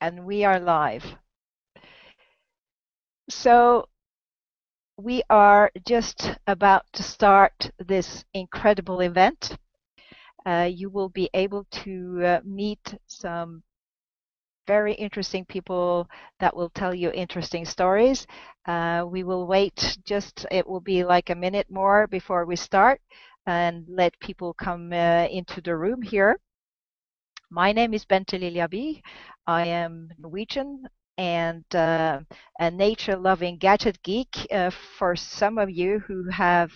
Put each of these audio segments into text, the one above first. and we are live. So we are just about to start this incredible event. You will be able to meet some very interesting people that will tell you interesting stories. We will wait just, it will be like a minute more before we start and let people come into the room here. My name is Bente Lilja Bye. I am Norwegian and a nature-loving gadget geek. For some of you who have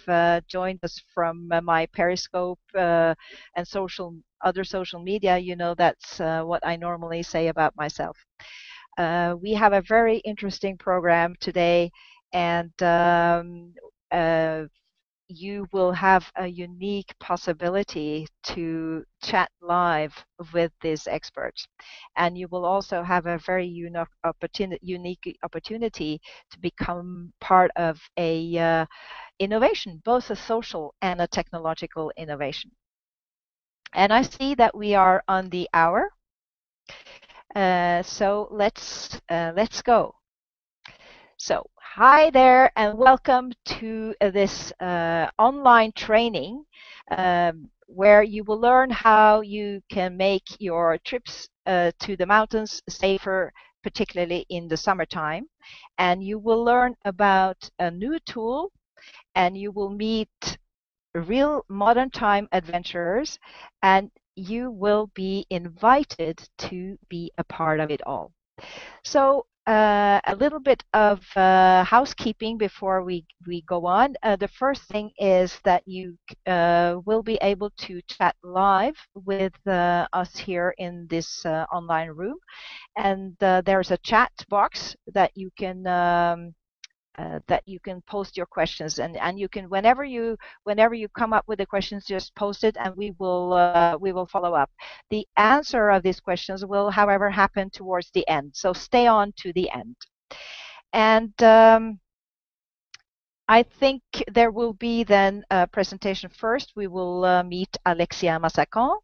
joined us from my Periscope and other social media, you know that's what I normally say about myself. We have a very interesting program today, and you will have a unique possibility to chat live with these experts. And you will also have a very unique opportunity to become part of a innovation, both a social and a technological innovation. And I see that we are on the hour, so let's go. So hi there and welcome to this online training where you will learn how you can make your trips to the mountains safer, particularly in the summertime. And you will learn about a new tool, and you will meet real modern time adventurers, and you will be invited to be a part of it all. So a little bit of housekeeping before we go on. The first thing is that you will be able to chat live with us here in this online room, and there's a chat box that you can post your questions, and you can whenever you come up with the questions, just post it, and we will follow up. The answer of these questions will, however, happen towards the end, so stay on to the end. And I think there will be then a presentation first. We will meet Alexia Massacand,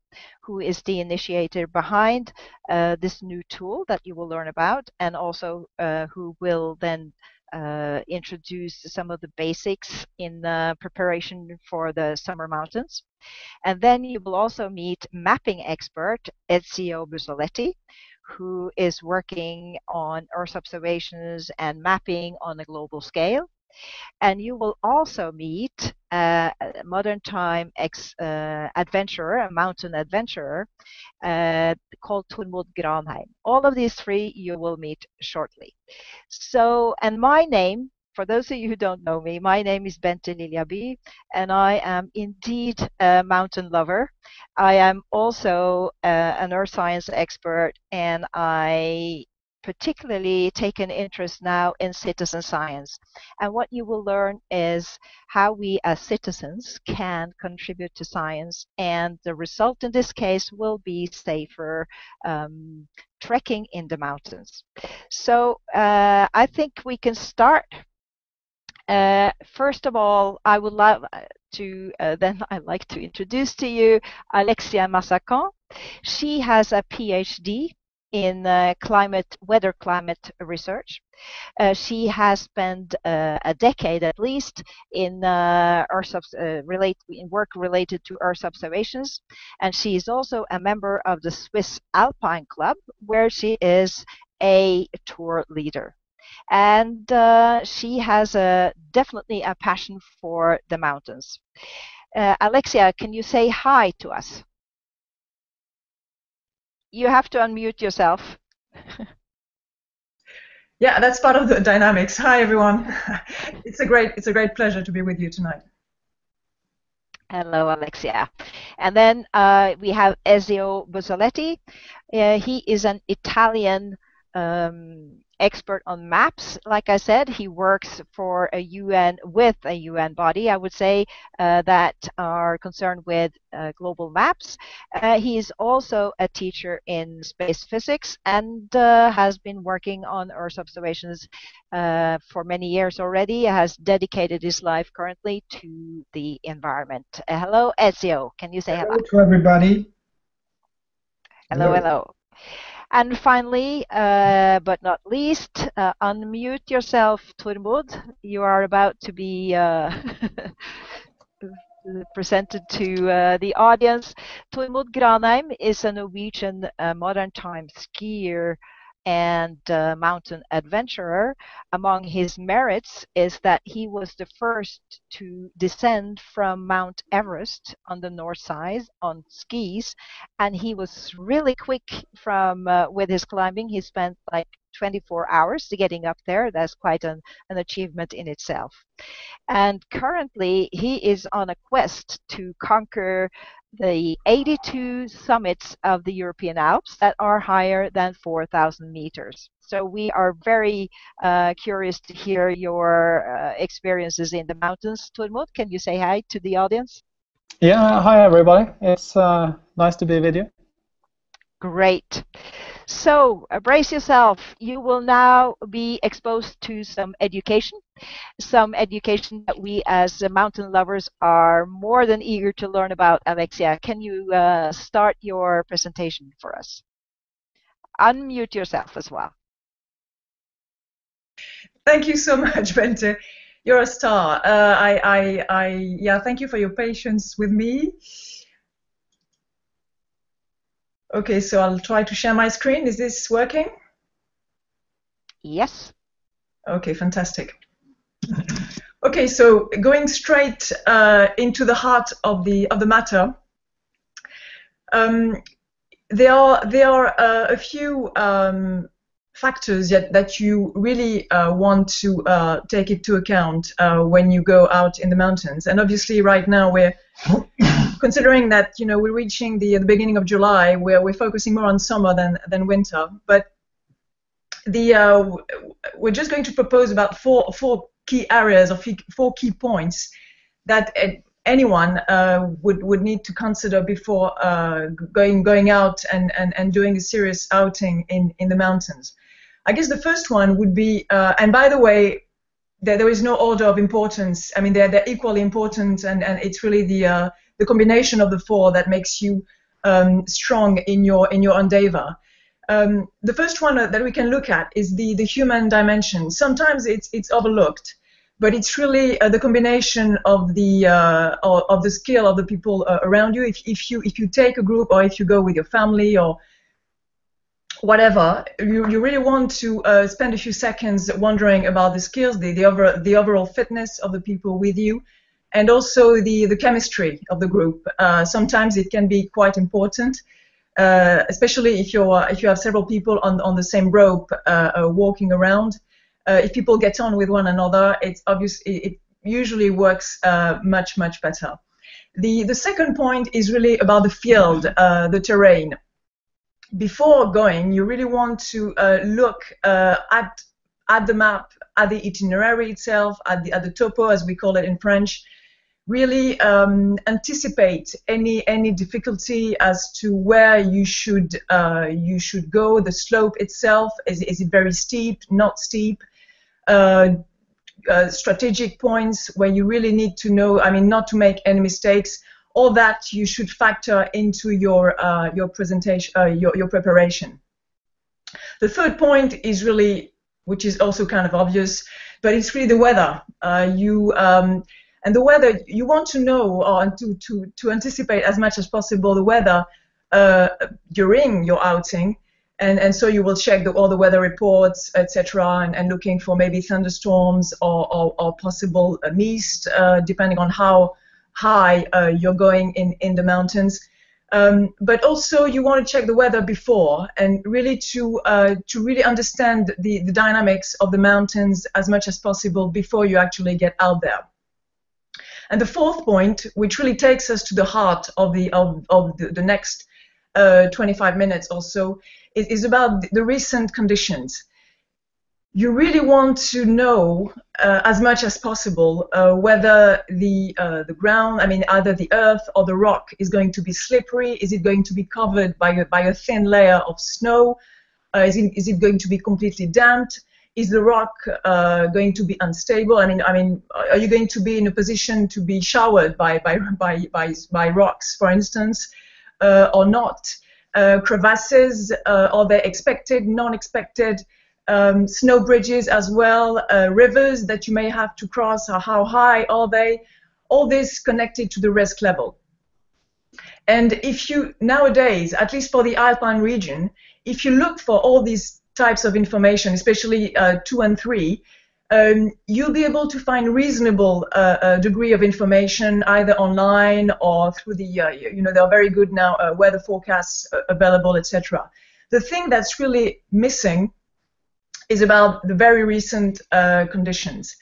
who is the initiator behind this new tool that you will learn about, and also who will then introduce some of the basics in preparation for the summer mountains. And then you will also meet mapping expert Ezio Bussoletti, who is working on Earth observations and mapping on a global scale. And you will also meet a modern time adventurer, a mountain adventurer called Tormod Granheim. All of these three you will meet shortly. So, and my name, for those of you who don't know me, my name is Bente Lilja Bye, and I am indeed a mountain lover. I am also an earth science expert, and I particularly take an interest now in citizen science. And what you will learn is how we as citizens can contribute to science, and the result in this case will be safer trekking in the mountains. So I think we can start. First of all, I would love to I'd like to introduce to you Alexia Massacand. She has a PhD in weather climate research. She has spent a decade at least in work related to Earth observations, and she is also a member of the Swiss Alpine Club, where she is a tour leader. And she has definitely a passion for the mountains. Alexia, can you say hi to us? You have to unmute yourself. Yeah, that's part of the dynamics. Hi, everyone. It's a great pleasure to be with you tonight. Hello, Alexia. And then we have Ezio Bussoletti. He is an Italian expert on maps. Like I said, he works for a UN, with a UN body, I would say, that are concerned with global maps. He is also a teacher in space physics, and has been working on Earth observations for many years already. He has dedicated his life currently to the environment. Hello, Ezio. Can you say hello? Hello to everybody. Hello, hello. And finally, but not least, unmute yourself, Tormod. You are about to be presented to the audience. Tormod Granheim is a Norwegian modern time skier and mountain adventurer. Among his merits is that he was the first to descend from Mount Everest on the north side on skis, and he was really quick from with his climbing. He spent like 24 hours to getting up there. That's quite an achievement in itself. And currently he is on a quest to conquer the 82 summits of the European Alps that are higher than 4,000 meters. So we are very curious to hear your experiences in the mountains. Tormod, can you say hi to the audience? Yeah, hi everybody. It's nice to be with you. Great. So, brace yourself. You will now be exposed to some education that we as mountain lovers are more than eager to learn about. Alexia, can you start your presentation for us? Unmute yourself as well. Thank you so much, Bente. You're a star. Yeah, thank you for your patience with me. Okay, so I'll try to share my screen. Is this working? Yes. Okay, fantastic. Okay, so going straight into the heart of the matter, there are a few factors that you really want to take into account when you go out in the mountains. And obviously, right now we're considering that, you know, we're reaching the beginning of July, where we're focusing more on summer than winter. But we're just going to propose about four key areas or four key points that anyone would need to consider before going out and doing a serious outing in the mountains. I guess the first one would be, and by the way, there is no order of importance. I mean, they're equally important, and it's really the combination of the four that makes you strong in your endeavor. The first one that we can look at is the human dimension. Sometimes it's overlooked, but it's really the combination of the skill of the people around you. If you take a group, or if you go with your family, or whatever, you really want to spend a few seconds wondering about the skills, the overall fitness of the people with you, and also the chemistry of the group. Sometimes it can be quite important, especially if you have several people on the same rope walking around. If people get on with one another, it's obvious. It usually works much better. The second point is really about the field, the terrain. Before going, you really want to look at the map, at the itinerary itself, at the topo, as we call it in French. Really anticipate any difficulty as to where you should go. The slope itself, is it very steep, not steep? Strategic points where you really need to know. I mean, not to make any mistakes. All that you should factor into your presentation, your preparation. The third point is really, which is also kind of obvious, but it's really the weather. And the weather, you want to know or to anticipate as much as possible the weather during your outing, and so you will check all the weather reports, etc., and looking for maybe thunderstorms or possible mist, depending on how high you're going in the mountains. But also you want to check the weather before, and really to really understand the dynamics of the mountains as much as possible before you actually get out there. And the fourth point, which really takes us to the heart of the next 25 minutes or so, is about the recent conditions. You really want to know as much as possible whether the ground, I mean, either the earth or the rock, is going to be slippery. Is it going to be covered by a thin layer of snow? Is it going to be completely damped? Is the rock going to be unstable? I mean, are you going to be in a position to be showered by rocks, for instance, or not? crevasses, are there expected, non-expected, snow bridges as well, rivers that you may have to cross, or how high are they, all this connected to the risk level. And if you, nowadays, at least for the Alpine region, if you look for all these types of information, especially 2 and 3, you'll be able to find reasonable degree of information either online or through the, you know, there are very good now weather forecasts available, etc. The thing that's really missing is about the very recent conditions.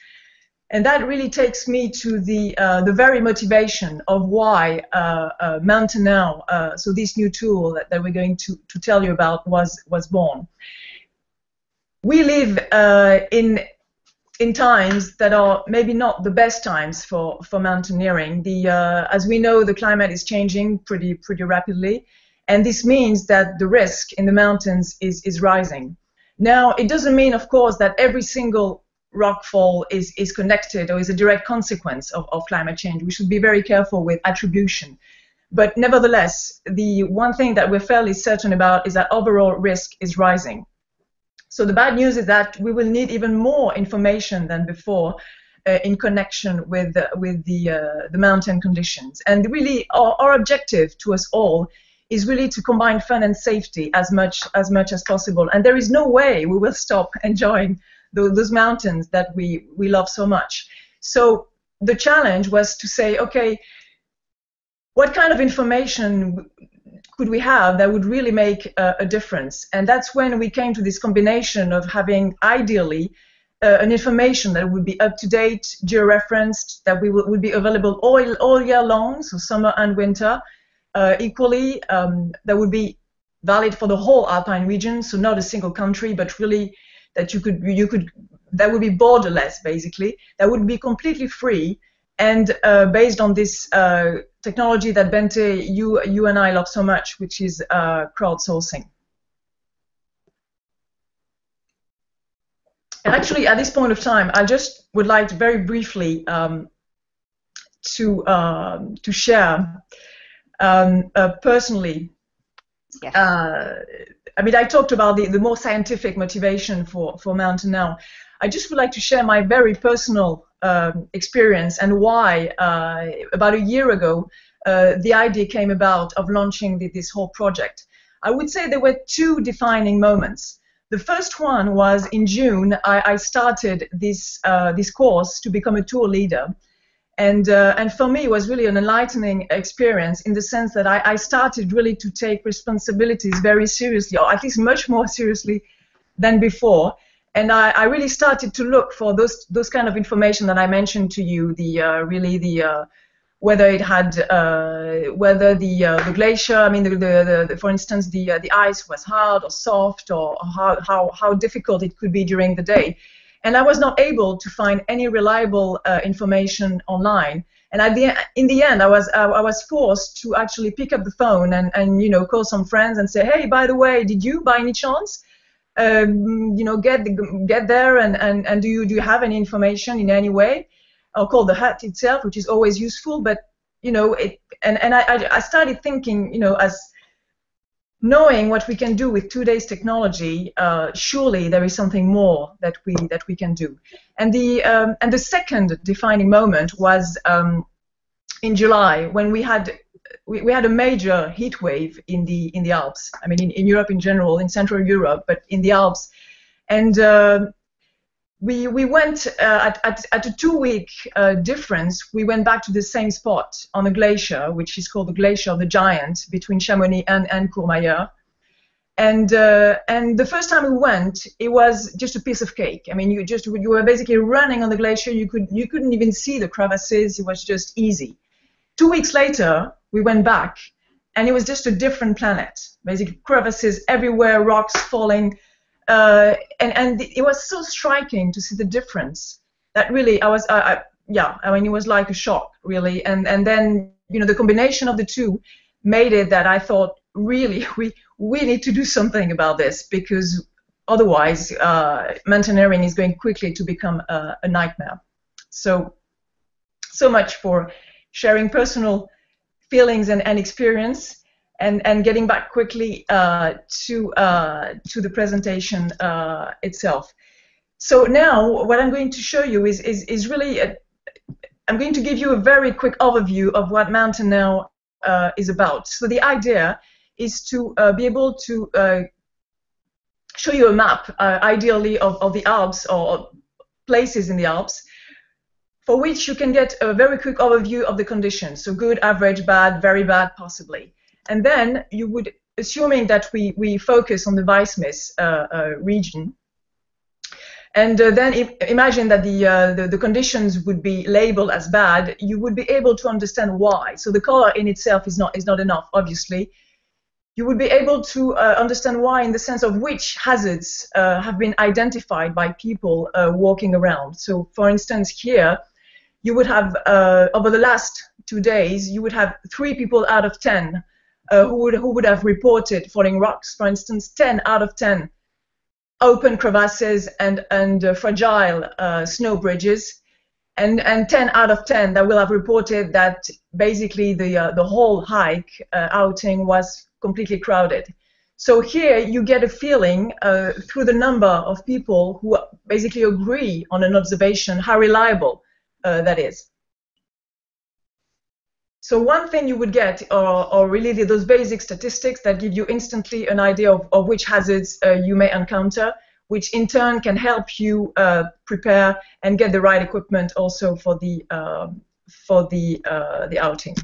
And that really takes me to the very motivation of why MountainNow, so this new tool that we're going to tell you about, was born. We live in times that are maybe not the best times for mountaineering. As we know, the climate is changing pretty rapidly, and this means that the risk in the mountains is rising. Now, it doesn't mean, of course, that every single rockfall is connected or is a direct consequence of climate change. We should be very careful with attribution. But nevertheless, the one thing that we're fairly certain about is that overall risk is rising. So the bad news is that we will need even more information than before in connection with the mountain conditions. And really, our objective to us all is really to combine fun and safety as much as possible. And there is no way we will stop enjoying those mountains that we love so much. So the challenge was to say, okay, what kind of information could we have that would really make a difference? And that's when we came to this combination of having, ideally, an information that would be up-to-date, georeferenced, that would be available all year long, so summer and winter, equally, that would be valid for the whole Alpine region, so not a single country, but really that that would be borderless, basically, that would be completely free, and based on this technology that, Bente, you and I love so much, which is crowdsourcing. And actually, at this point of time, I just would like very briefly to share personally. Yes. I mean, I talked about the more scientific motivation for MountainNow. I just would like to share my very personal experience and why, about a year ago, the idea came about of launching this whole project. I would say there were two defining moments. The first one was in June. I started this course to become a tour leader. And for me, it was really an enlightening experience in the sense that I started really to take responsibilities very seriously, or at least much more seriously than before. And I really started to look for those kind of information that I mentioned to you, whether the glacier, I mean, for instance, the ice was hard or soft, or how difficult it could be during the day. And I was not able to find any reliable information online. And in the end, I was forced to actually pick up the phone and you know, call some friends and say, hey, by the way, did you by any chance you know, get there and do you have any information in any way? Or call the hut itself, which is always useful. But you know, I started thinking, you know, as knowing what we can do with today's technology, surely there is something more that we can do. And the second defining moment was in July, when we had a major heat wave in the Alps. I mean, in Europe in general, in Central Europe, but in the Alps. And we went at a 2-week difference. We went back to the same spot on a glacier, which is called the Glacier of the Giant, between Chamonix and Courmayeur. And the first time we went, it was just a piece of cake. I mean, you were basically running on the glacier. You couldn't even see the crevasses. It was just easy. 2 weeks later, we went back, and it was just a different planet. Basically, crevasses everywhere, rocks falling. And it was so striking to see the difference that really I mean it was like a shock, really, and then, you know, the combination of the two made it that I thought, really, we need to do something about this, because otherwise mountaineering is going quickly to become a nightmare. So much for sharing personal feelings and experience. And getting back quickly to the presentation itself. So now what I'm going to show you is really, I'm going to give you a very quick overview of what MountaiNow is about. So the idea is to be able to show you a map, ideally, of the Alps or places in the Alps, for which you can get a very quick overview of the conditions. So good, average, bad, very bad, possibly. And then you would, assuming that we focus on the Weissmies region, and then imagine that the conditions would be labeled as bad, you would be able to understand why. So the color in itself is not enough, obviously. You would be able to understand why in the sense of which hazards have been identified by people walking around. So, for instance, here, you would have, over the last 2 days, you would have 3 people out of 10 who would have reported falling rocks, for instance, 10 out of 10 open crevasses and fragile snow bridges, and 10 out of 10 that will have reported that basically the whole hike outing was completely crowded. So here you get a feeling through the number of people who basically agree on an observation how reliable that is. So one thing you would get are really those basic statistics that give you instantly an idea of which hazards you may encounter, which in turn can help you prepare and get the right equipment also for the outing.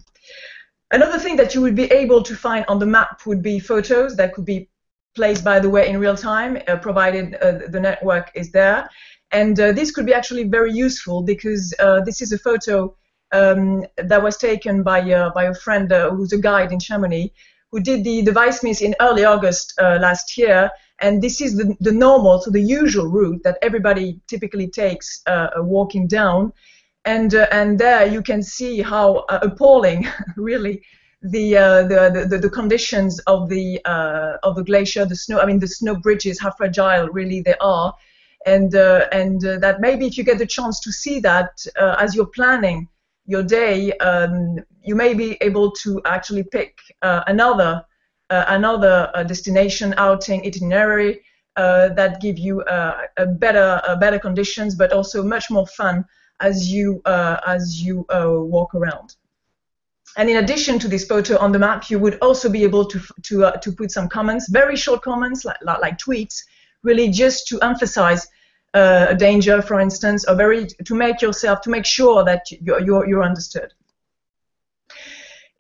Another thing that you would be able to find on the map would be photos that could be placed, by the way, in real time, provided the network is there. And this could be actually very useful because this is a photo that was taken by a friend who's a guide in Chamonix, who did the Weissmies in early August last year, and this is the normal, so the usual route that everybody typically takes walking down, and there you can see how appalling, really, the conditions of the glacier, the snow. I mean, the snow bridges, how fragile really they are, and that maybe if you get the chance to see that as you're planning your day, you may be able to actually pick another destination, outing, itinerary that give you better conditions, but also much more fun as you walk around. And in addition to this photo on the map, you would also be able to put some comments, very short comments like tweets, really just to emphasize a danger, for instance, or to make sure that you're understood.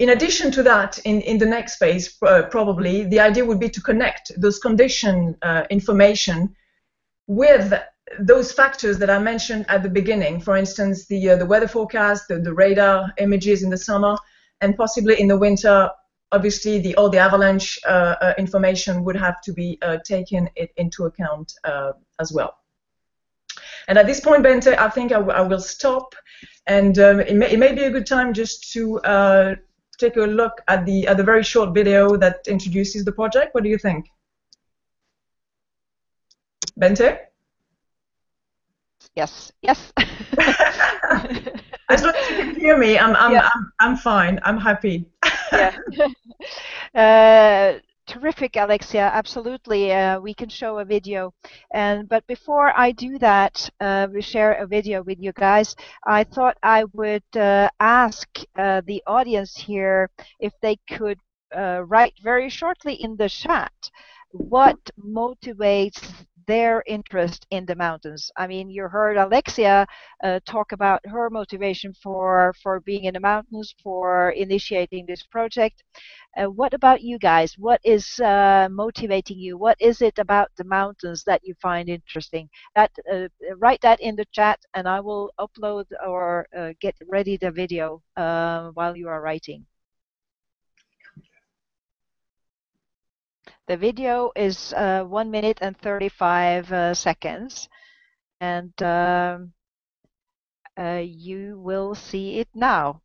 In addition to that, in the next phase, probably the idea would be to connect those condition information with those factors that I mentioned at the beginning. For instance, the weather forecast, the radar images in the summer, and possibly in the winter. Obviously, all the avalanche information would have to be taken into account as well. And at this point, Bente, I think I will stop, and it may be a good time just to take a look at the very short video that introduces the project. What do you think? Bente? Yes, yes. As long as you can hear me, I'm fine, I'm happy. Yeah. Terrific, Alexia. Absolutely, we can show a video. But before I do that, we share a video with you guys. I thought I would ask the audience here if they could write very shortly in the chat what motivates their interest in the mountains. I mean, you heard Alexia talk about her motivation for being in the mountains, for initiating this project. What about you guys? What is motivating you? What is it about the mountains that you find interesting? Write that in the chat, and I will upload or get ready the video while you are writing. The video is 1 minute and 35 seconds, and you will see it now.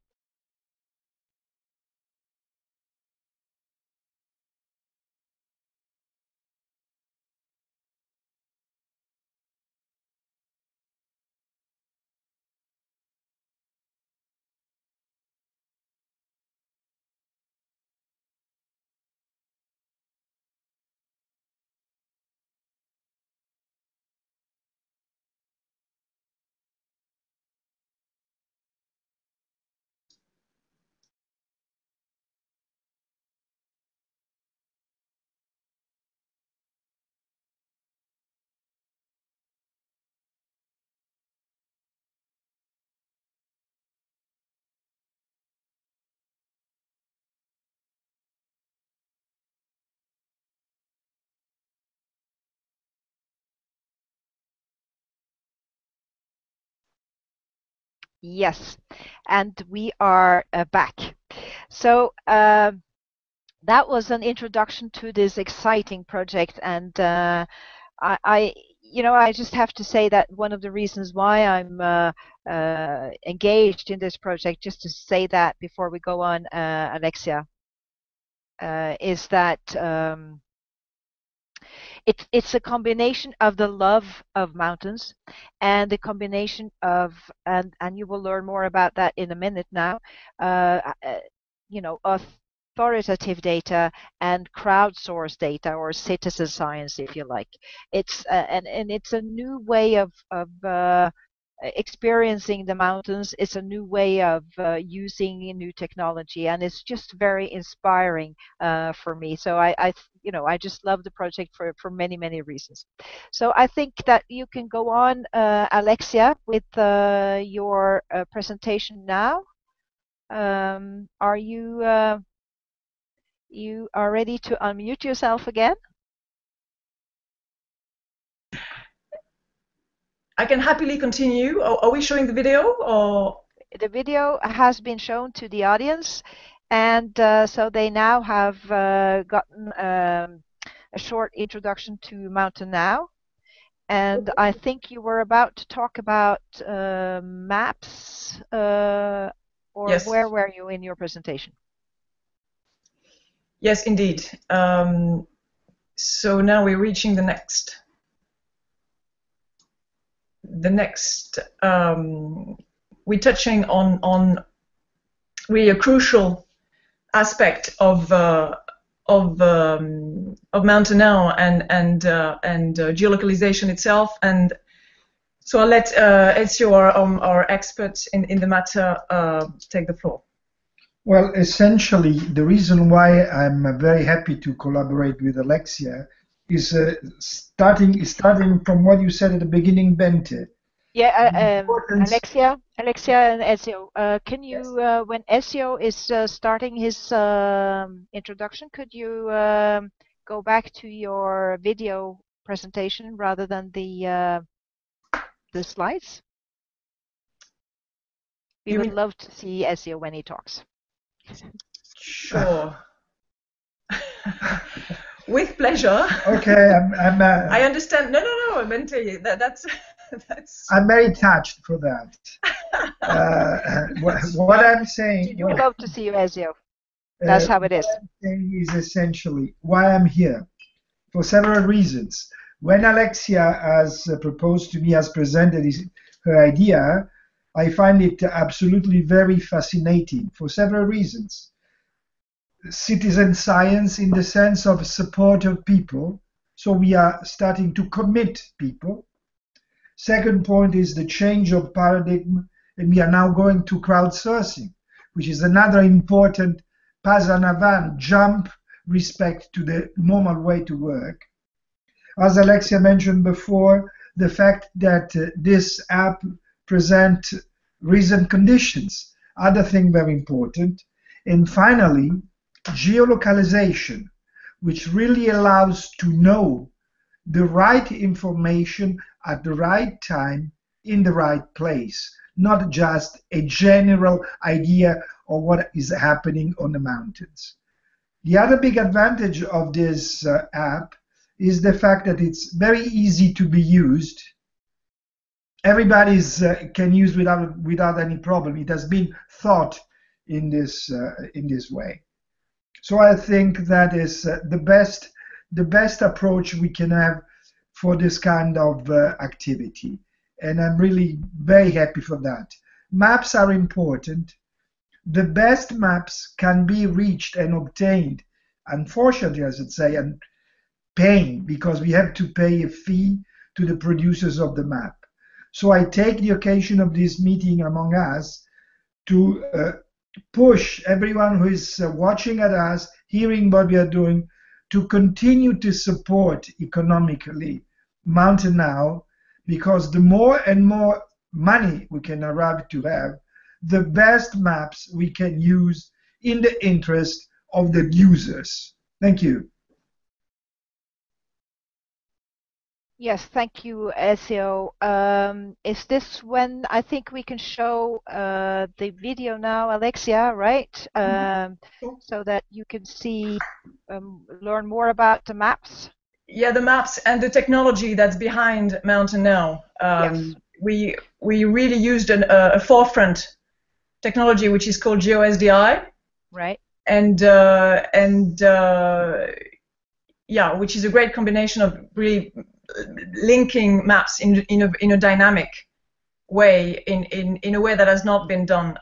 Yes, and we are back. So that was an introduction to this exciting project, and I just have to say that one of the reasons why I'm engaged in this project, just to say that before we go on, Alexia, is that it's a combination of the love of mountains and the combination of, and you will learn more about that in a minute now, authoritative data and crowdsourced data, or citizen science, if you like. It's and it's a new way of experiencing the mountains. It's a new way of using new technology, and it's just very inspiring for me. So I just love the project for many reasons. So I think that you can go on, Alexia, with your presentation now. Are you you are ready to unmute yourself again? I can happily continue. Are we showing the video? Or the video has been shown to the audience, and so they now have gotten a short introduction to MountaiNow. And I think you were about to talk about maps, or yes. Where were you in your presentation? Yes, indeed. So now we're reaching the next. We're touching on really a crucial aspect of MountaiNow and geolocalization itself. And so I'll let Ezio, our expert in the matter, take the floor. Well, essentially, the reason why I'm very happy to collaborate with Alexia is starting from what you said at the beginning, Bente. Yeah, Alexia and Ezio. Can you, yes. When Ezio is starting his introduction, could you go back to your video presentation rather than the slides? We would love to see Ezio when he talks. Sure. With pleasure. Okay, I understand. No, Bente, that's. I'm very touched for that. What I'm saying. We'd love to see you, Ezio. That's how it is. What I'm saying is essentially why I'm here, for several reasons. When Alexia has proposed to me, has presented her idea, I find it absolutely very fascinating for several reasons. Citizen science in the sense of support of people, so we are starting to commit people. Second point is the change of paradigm, and we are now going to crowdsourcing, which is another important pas en avant, jump, respect to the normal way to work. As Alexia mentioned before, the fact that this app presents recent conditions, other thing very important. And finally, geolocalization, which really allows to know the right information at the right time in the right place, not just a general idea of what is happening on the mountains. The other big advantage of this app is the fact that it's very easy to be used. Everybody can use without any problem. It has been thought in this way. So I think that is the best approach we can have for this kind of activity, and I'm really very happy for that. Maps are important. The best maps can be reached and obtained, unfortunately, I should say, and paying, because we have to pay a fee to the producers of the map. So I take the occasion of this meeting among us to push everyone who is watching at us, hearing what we are doing, to continue to support economically MountaiNow, because the more and more money we can arrive to have, the best maps we can use in the interest of the users. Thank you. Yes, thank you, Ezio. Is this when I think we can show the video now, Alexia, right? So that you can see, learn more about the maps. Yeah, the maps and the technology that's behind MountaiNow. Yes. We really used a forefront technology which is called GeoSDI. Right. And yeah, which is a great combination of really linking maps in a dynamic way, in a way that has not been done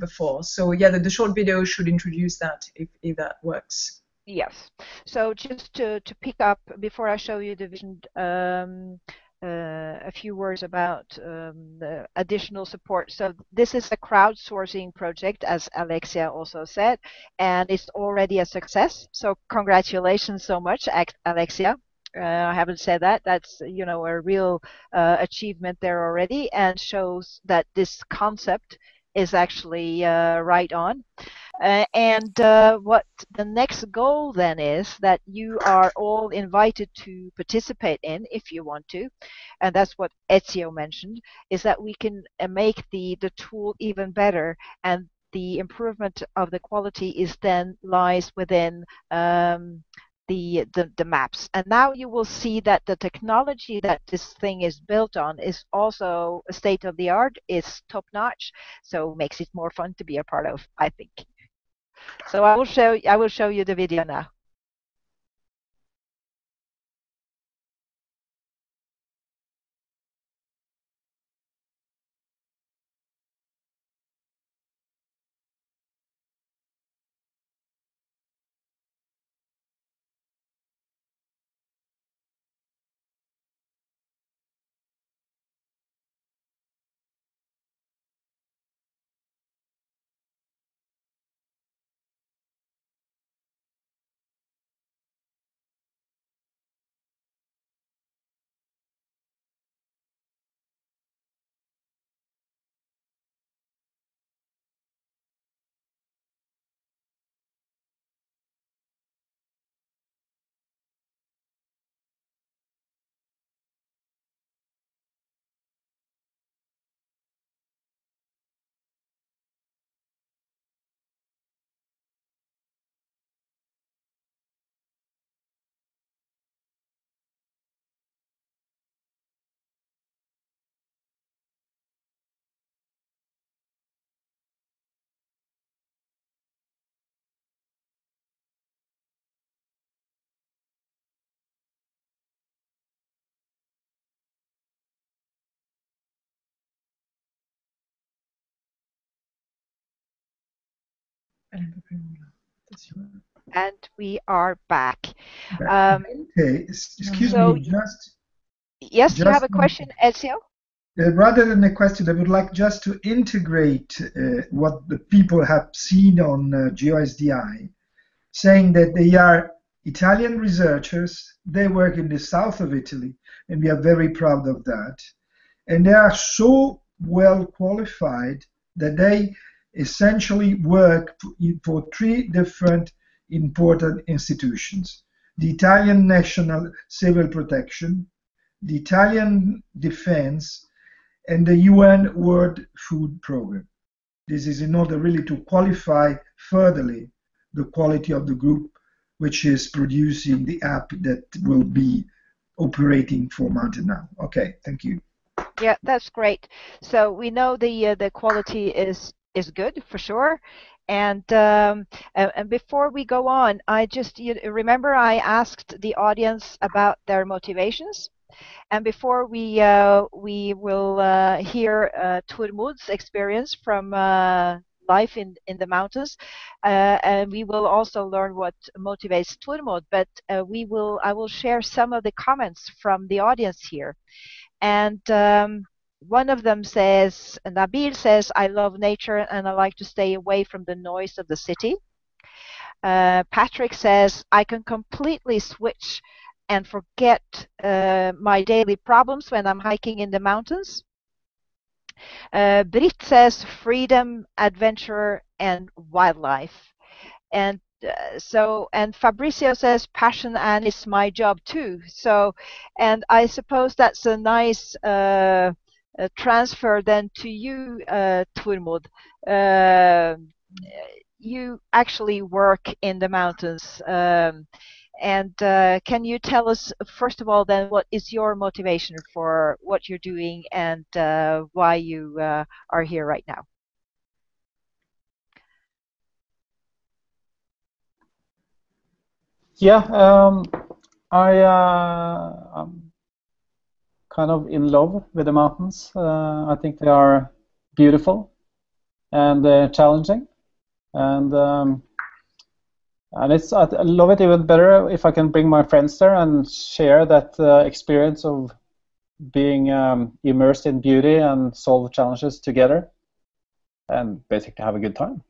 before. So yeah, the short video should introduce that if that works. Yes. So just to pick up before I show you the vision, a few words about the additional support. So this is a crowdsourcing project, as Alexia also said, and it's already a success. So congratulations so much, Alexia. I haven't said that. That's, you know, a real achievement there already, and shows that this concept is actually right on. And what the next goal then is that you are all invited to participate in, if you want to, and that's what Ezio mentioned, is that we can make the tool even better, and the improvement of the quality is then lies within the maps. And now you will see that the technology that this thing is built on is also state of the art, is top-notch, so makes it more fun to be a part of, I think. So I will show you the video now. And we are back. Okay, excuse me, yes, just you have a question, Ezio? Rather than a question, I would like just to integrate what the people have seen on GeoSDI, saying that they are Italian researchers, they work in the south of Italy, and we are very proud of that. And they are so well qualified that they essentially work for three different important institutions: the Italian National Civil Protection, the Italian Defense, and the UN World Food Programme. This is in order really to qualify furtherly the quality of the group which is producing the app that will be operating for MountaiNow. Okay, thank you. Yeah, that's great. So we know the quality is good for sure, and before we go on, remember I asked the audience about their motivations, and before we will hear Tormod's experience from life in the mountains, and we will also learn what motivates Tormod. But I will share some of the comments from the audience here, and. One of them says, Nabil says, I love nature and I like to stay away from the noise of the city. Patrick says, I can completely switch and forget my daily problems when I'm hiking in the mountains. Britt says, freedom, adventure and wildlife. And and Fabricio says passion and it's my job too. So, and I suppose that's a nice transfer then to you, Tormod. You actually work in the mountains, and can you tell us first of all then what is your motivation for what you're doing and why you are here right now? Yeah, I'm kind of in love with the mountains. I think they are beautiful and challenging, and it's, I love it even better if I can bring my friends there and share that experience of being immersed in beauty and solve challenges together, and basically have a good time.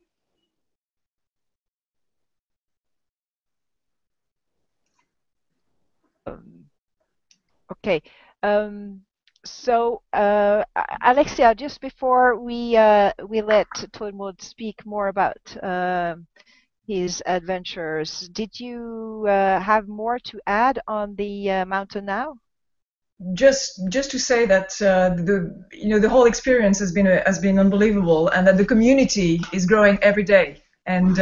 Okay, so Alexia, just before we let Tormod speak more about his adventures, did you have more to add on the MountaiNow? Just to say that the whole experience has been unbelievable, and that the community is growing every day, and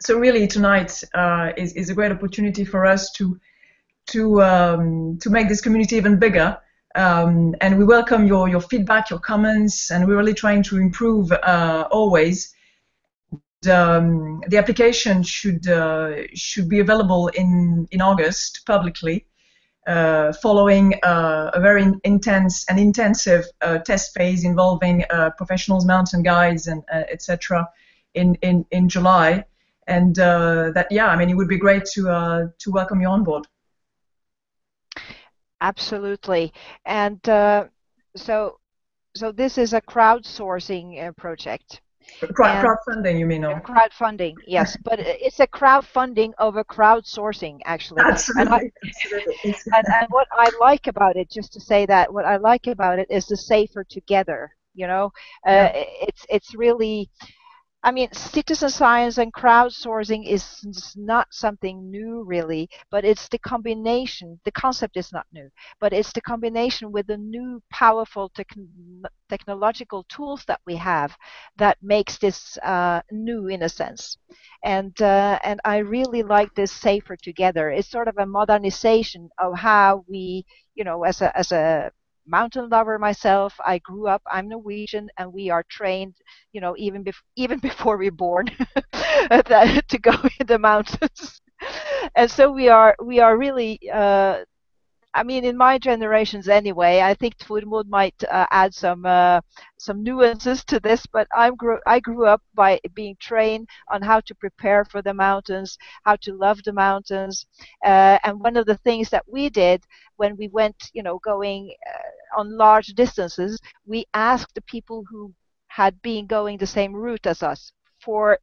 so really tonight is a great opportunity for us to make this community even bigger, and we welcome your feedback, your comments, and we're really trying to improve always. The application should be available in August publicly, following a very intensive test phase involving professionals, mountain guides, and etc. in July, and yeah, I mean, it would be great to welcome you on board. Absolutely, and so this is a crowdsourcing project. Crowdfunding, you mean? Or? Crowdfunding, yes, but it's a crowdfunding over crowdsourcing, actually. Absolutely. And what I like about it, just to say that, what I like about it is the safer together. You know, yeah. It's really. I mean, citizen science and crowdsourcing is not something new, really, but it's the combination. The concept is not new, but it's the combination with the new powerful technological tools that we have that makes this new in a sense. And I really like this safer together. It's sort of a modernization of how we, you know, as a mountain lover myself, I grew up, I'm Norwegian, and we are trained, you know, even before we're born to go in the mountains. And so we are really, I mean, in my generations anyway, I think Tormod might add some nuances to this, but I grew up by being trained on how to prepare for the mountains, how to love the mountains, and one of the things that we did when we went, you know, going on large distances, we asked the people who had been going the same route as us for,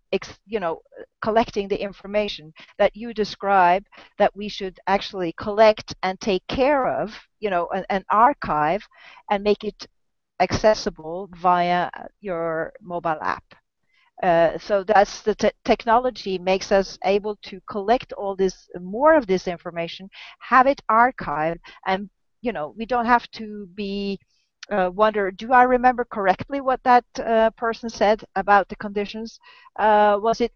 you know, collecting the information that you describe that we should actually collect and take care of, you know, an archive and make it accessible via your mobile app. So that's the technology makes us able to collect all this, more of this information, have it archived, and, you know, we don't have to be wonder, do I remember correctly what that person said about the conditions? Was it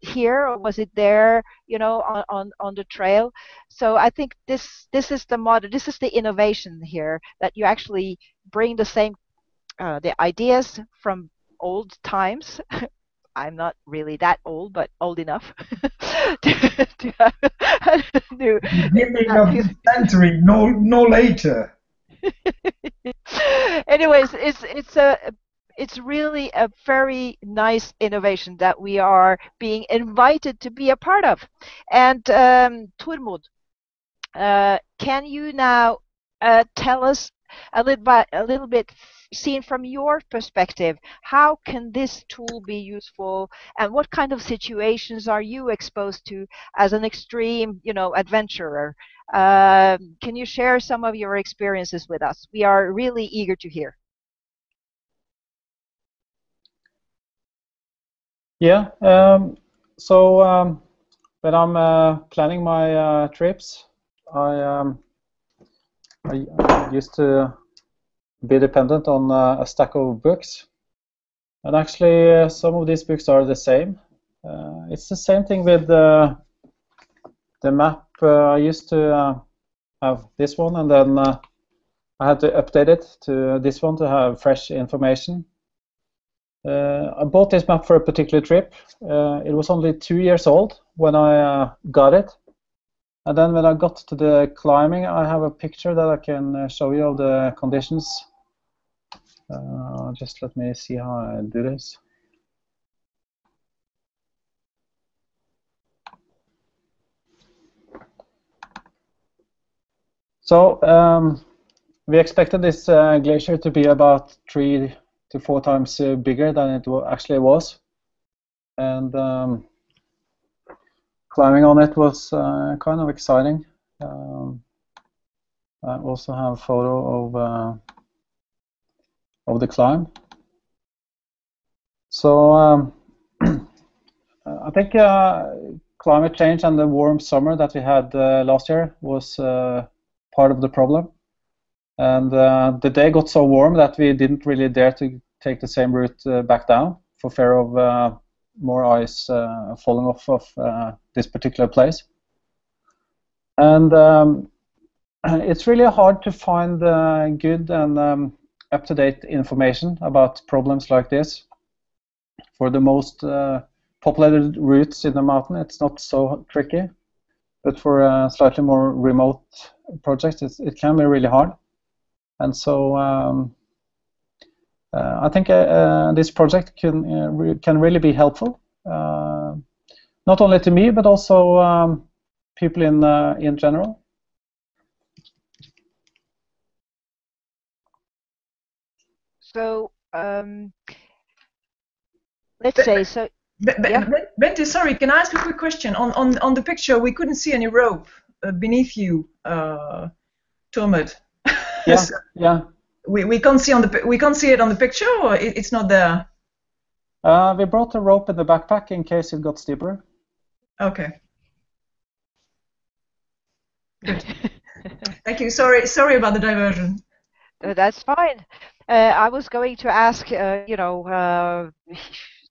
here, or was it there? You know, on the trail. So I think this is the model. This is the innovation here, that you actually bring the same the ideas from old times. I'm not really that old, but old enough to have a new century, no later. Anyways, it's really a very nice innovation that we are being invited to be a part of. And Tormod, can you now tell us a little bit, seen from your perspective, how can this tool be useful, and what kind of situations are you exposed to as an extreme, you know, adventurer? Can you share some of your experiences with us? We are really eager to hear. Yeah, So when I'm planning my trips, I used to be dependent on a stack of books, and actually some of these books are the same. It's the same thing with the map. I used to have this one, and then I had to update it to this one to have fresh information. I bought this map for a particular trip. It was only 2 years old when I got it. And then when I got to the climbing, I have a picture that I can show you of the conditions. Just let me see how I do this. So we expected this glacier to be about 3 to 4 times bigger than it actually was. And climbing on it was kind of exciting. I also have a photo of the climb. So I think climate change and the warm summer that we had last year was part of the problem. And the day got so warm that we didn't really dare to take the same route back down for fear of more ice falling off of this particular place. And it's really hard to find good and up-to-date information about problems like this. For the most populated routes in the mountain, it's not so tricky. But for slightly more remote projects, it can be really hard. And so I think this project can really be helpful, not only to me but also people in general. So let's say so. Yeah. Bente, sorry, can I ask a quick question? On the picture, we couldn't see any rope beneath you, Tormod. Yeah, so yeah. We can't see it on the picture, or it's not there. We brought a rope in the backpack in case it got steeper. Okay. Good. Thank you. Sorry about the diversion. That's fine. I was going to ask, you know,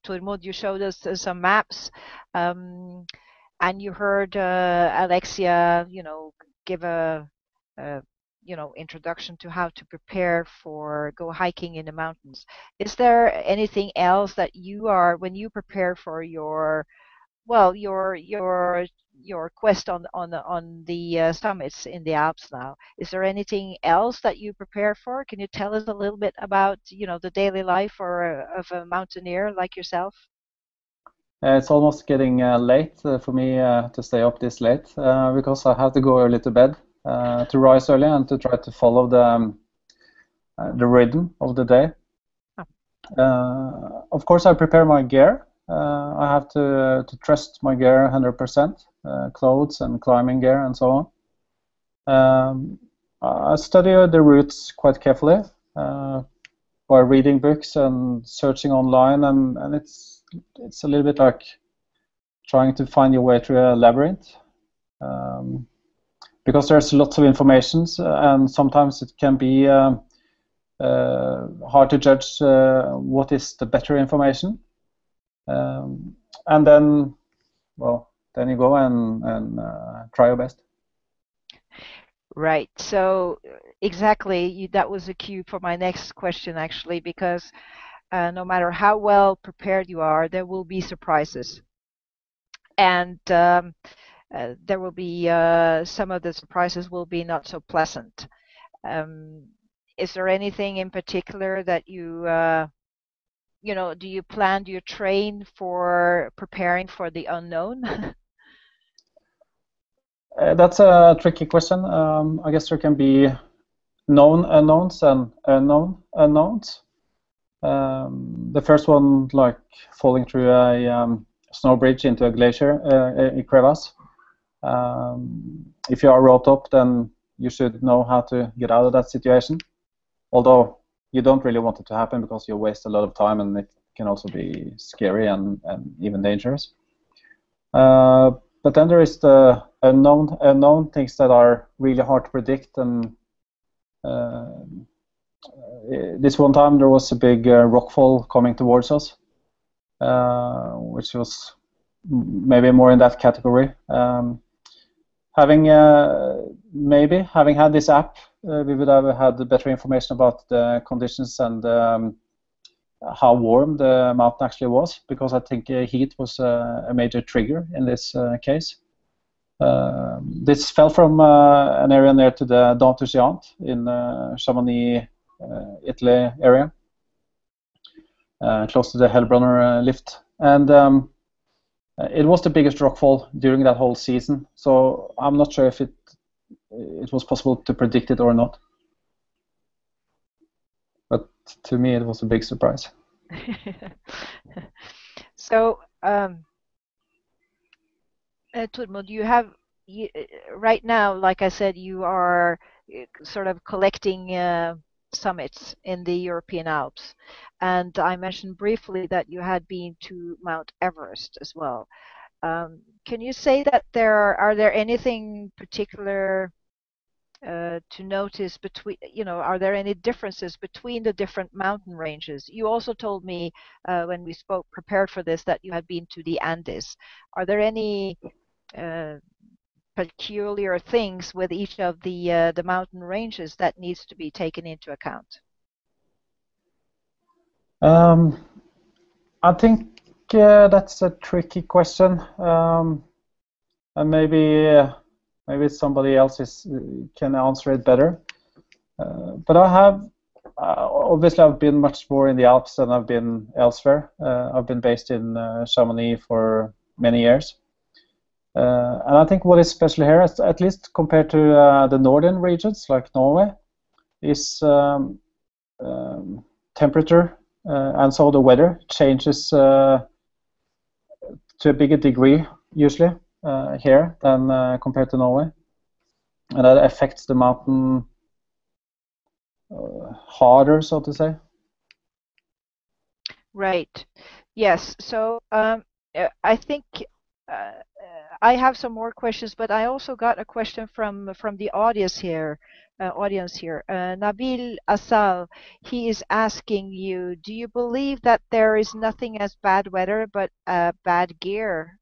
Tormod, you showed us some maps, and you heard Alexia, you know, give a you know, introduction to how to prepare for go hiking in the mountains. Is there anything else that you are, when you prepare for your, well, your quest on the summits in the Alps now? Is there anything else that you prepare for? Can you tell us a little bit about, you know, the daily life or of a mountaineer like yourself? It's almost getting late for me to stay up this late because I have to go early to bed. To rise early and to try to follow the rhythm of the day. Of course, I prepare my gear. I have to trust my gear 100%, clothes and climbing gear and so on. I study the routes quite carefully by reading books and searching online, and it's a little bit like trying to find your way through a labyrinth. Because there's lots of information, and sometimes it can be hard to judge what is the better information. And then, well, then you go and try your best. Right. So exactly, that was a cue for my next question, actually, because no matter how well prepared you are, there will be surprises. And there will be some of the surprises will be not so pleasant. Is there anything in particular that you, you know, do you plan, do you train for preparing for the unknown? That's a tricky question. I guess there can be known unknowns and unknown unknowns. The first one, like falling through a snow bridge into a glacier, a crevasse. If you are roped up, then you should know how to get out of that situation. Although you don't really want it to happen because you waste a lot of time, and it can also be scary and even dangerous. But then there is the unknown things that are really hard to predict. And this one time there was a big rockfall coming towards us, which was maybe more in that category. Having had this app, we would have had better information about the conditions and how warm the mountain actually was, because I think heat was a major trigger in this case. This fell from an area near to the Dent du Géant in Chamonix, Italy area, close to the Hellbrunner lift, and it was the biggest rockfall during that whole season. So I'm not sure if it was possible to predict it or not. But to me, it was a big surprise. So, Tormod, right now, like I said, you are sort of collecting summits in the European Alps, and I mentioned briefly that you had been to Mount Everest as well. Can you say that are there anything particular to notice between, are there any differences between the different mountain ranges? You also told me when we spoke, prepared for this, that you had been to the Andes. Are there any peculiar things with each of the mountain ranges that needs to be taken into account? I think that's a tricky question, and maybe somebody else can answer it better. But I have obviously I've been much more in the Alps than I've been elsewhere. I've been based in Chamonix for many years. And I think what is special here, at least compared to the northern regions like Norway, is temperature and so the weather changes to a bigger degree usually here than compared to Norway, and that affects the mountain harder, so to say. Right. Yes. So I think. I have some more questions, but I also got a question from the audience here. Nabil Asal, he is asking you, do you believe that there is nothing as bad weather but bad gear?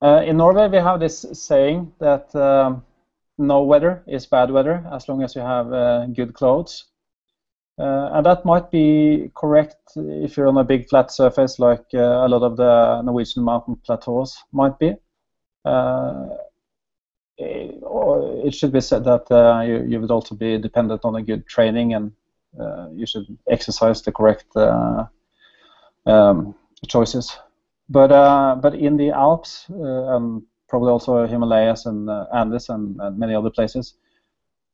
In Norway, we have this saying that no weather is bad weather as long as you have good clothes. And that might be correct if you're on a big flat surface like a lot of the Norwegian mountain plateaus might be. It should be said that you would also be dependent on a good training, and you should exercise the correct choices. But in the Alps, and probably also Himalayas and Andes and many other places,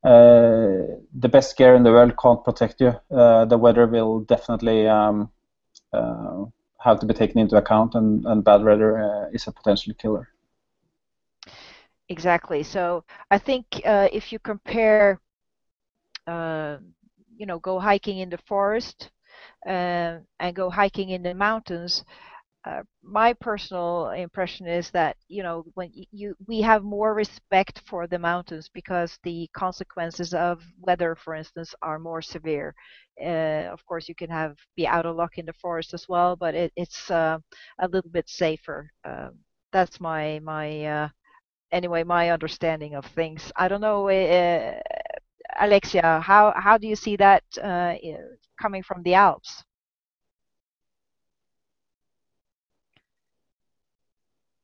the best gear in the world can't protect you. The weather will definitely have to be taken into account, and bad weather is a potential killer. Exactly. So I think if you compare, go hiking in the forest and go hiking in the mountains, my personal impression is that we have more respect for the mountains because the consequences of weather, for instance, are more severe. Of course, you can be out of luck in the forest as well, but it's a little bit safer. That's my understanding of things. I don't know, Alexia, how do you see that coming from the Alps?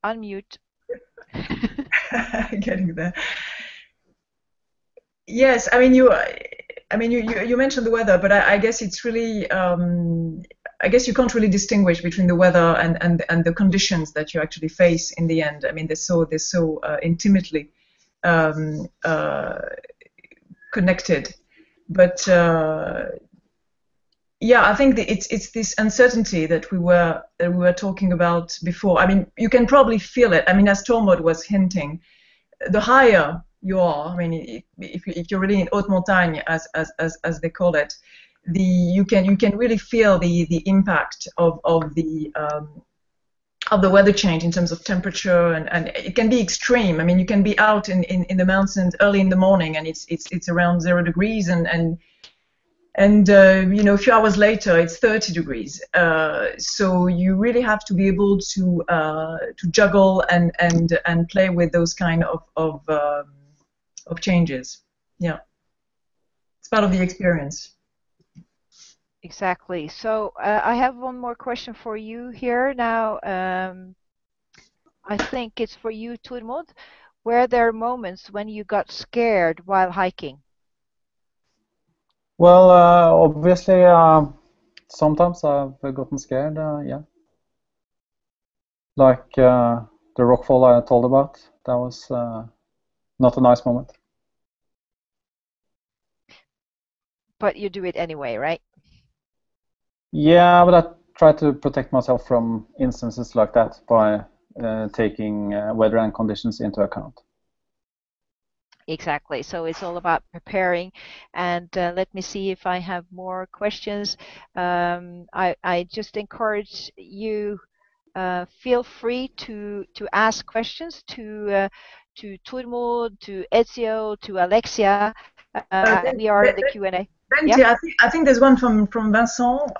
Unmute. Getting there. Yes, you mentioned the weather, but I guess it's really, I guess you can't really distinguish between the weather and the conditions that you actually face in the end. I mean, they're so intimately connected. But yeah, I think it's this uncertainty that we were talking about before. I mean, you can probably feel it. I mean, as Tormod was hinting, the higher you are, I mean, if you're really in haute montagne, as they call it, you can really feel the impact of the of the weather change in terms of temperature, and it can be extreme. I mean, you can be out in the mountains early in the morning and it's around 0 degrees, and you know, a few hours later it's 30 degrees. So you really have to be able to juggle and play with those kind of changes. Yeah, it's part of the experience. Exactly. So I have one more question for you here now. I think it's for you, Tormod. Were there moments when you got scared while hiking? Well, obviously, sometimes I've gotten scared, yeah. Like the rockfall I told about, that was not a nice moment. But you do it anyway, right? Yeah, but I try to protect myself from instances like that by taking weather and conditions into account. Exactly. So it's all about preparing. And let me see if I have more questions. I just encourage you, feel free to ask questions to Tormod, to Ezio, to Alexia. We are in the Q&A. Bente, yeah. I think there's one from Vincent,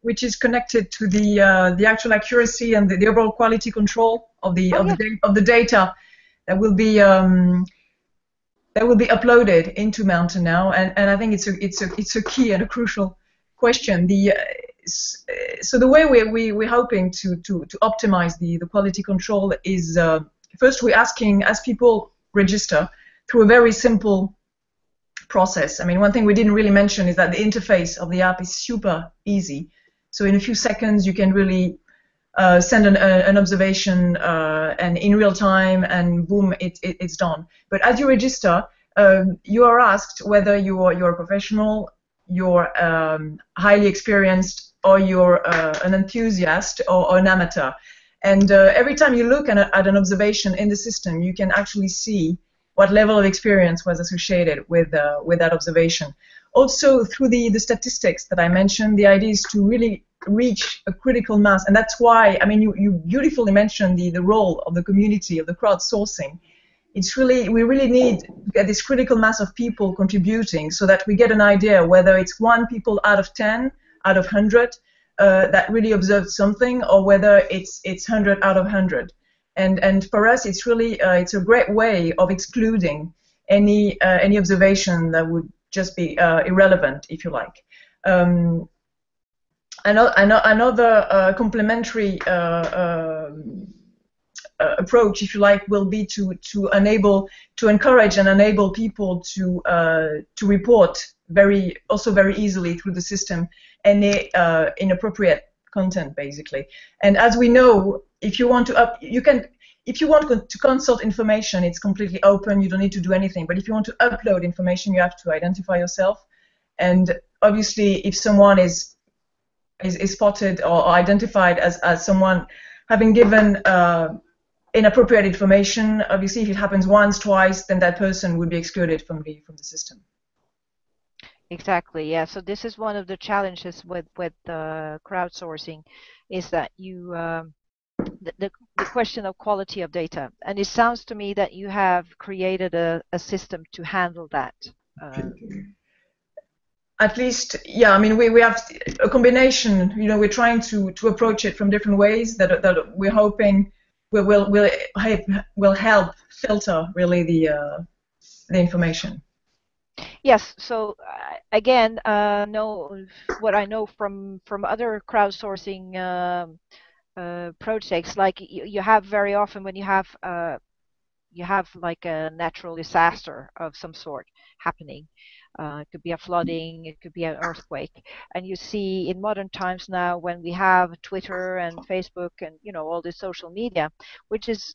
which is connected to the actual accuracy and the overall quality control of the data that will be uploaded into MountainNow, and I think it's a key and a crucial question. So the way we're hoping to optimize the quality control is first we're asking, as people register, through a very simple process. I mean, one thing we didn't really mention is that the interface of the app is super easy. So in a few seconds, you can really send an observation and in real time, and boom, it's done. But as you register, you are asked whether you're a professional, you're highly experienced, or you're an enthusiast or an amateur. And every time you look at an observation in the system, you can actually see what level of experience was associated with that observation. Also, through the statistics that I mentioned, the idea is to really reach a critical mass, and that's why, I mean, you beautifully mentioned the role of the community, of the crowdsourcing. It's really, we really need to get this critical mass of people contributing so that we get an idea whether it's 1 people out of 10, out of 100 that really observed something, or whether it's 100 out of 100. And for us, it's really it's a great way of excluding any observation that would just be irrelevant, if you like. Another complementary approach, if you like, will be to encourage and enable people to report very easily through the system any inappropriate content, basically. And as we know, if you want to consult information, it's completely open. You don't need to do anything. But if you want to upload information, you have to identify yourself. And obviously, if someone is spotted or identified as someone having given inappropriate information, obviously, if it happens once, twice, then that person would be excluded from the system. Exactly. Yeah. So this is one of the challenges with crowdsourcing, is that you. The question of quality of data, and it sounds to me that you have created a system to handle that. At least, yeah. I mean, we have a combination. You know, we're trying to approach it from different ways that we're hoping will help filter really the information. Yes. So again, know what I know from other crowdsourcing. Projects, like you have very often when you have like a natural disaster of some sort happening. It could be a flooding, it could be an earthquake, and you see in modern times now when we have Twitter and Facebook and you know all the social media, which is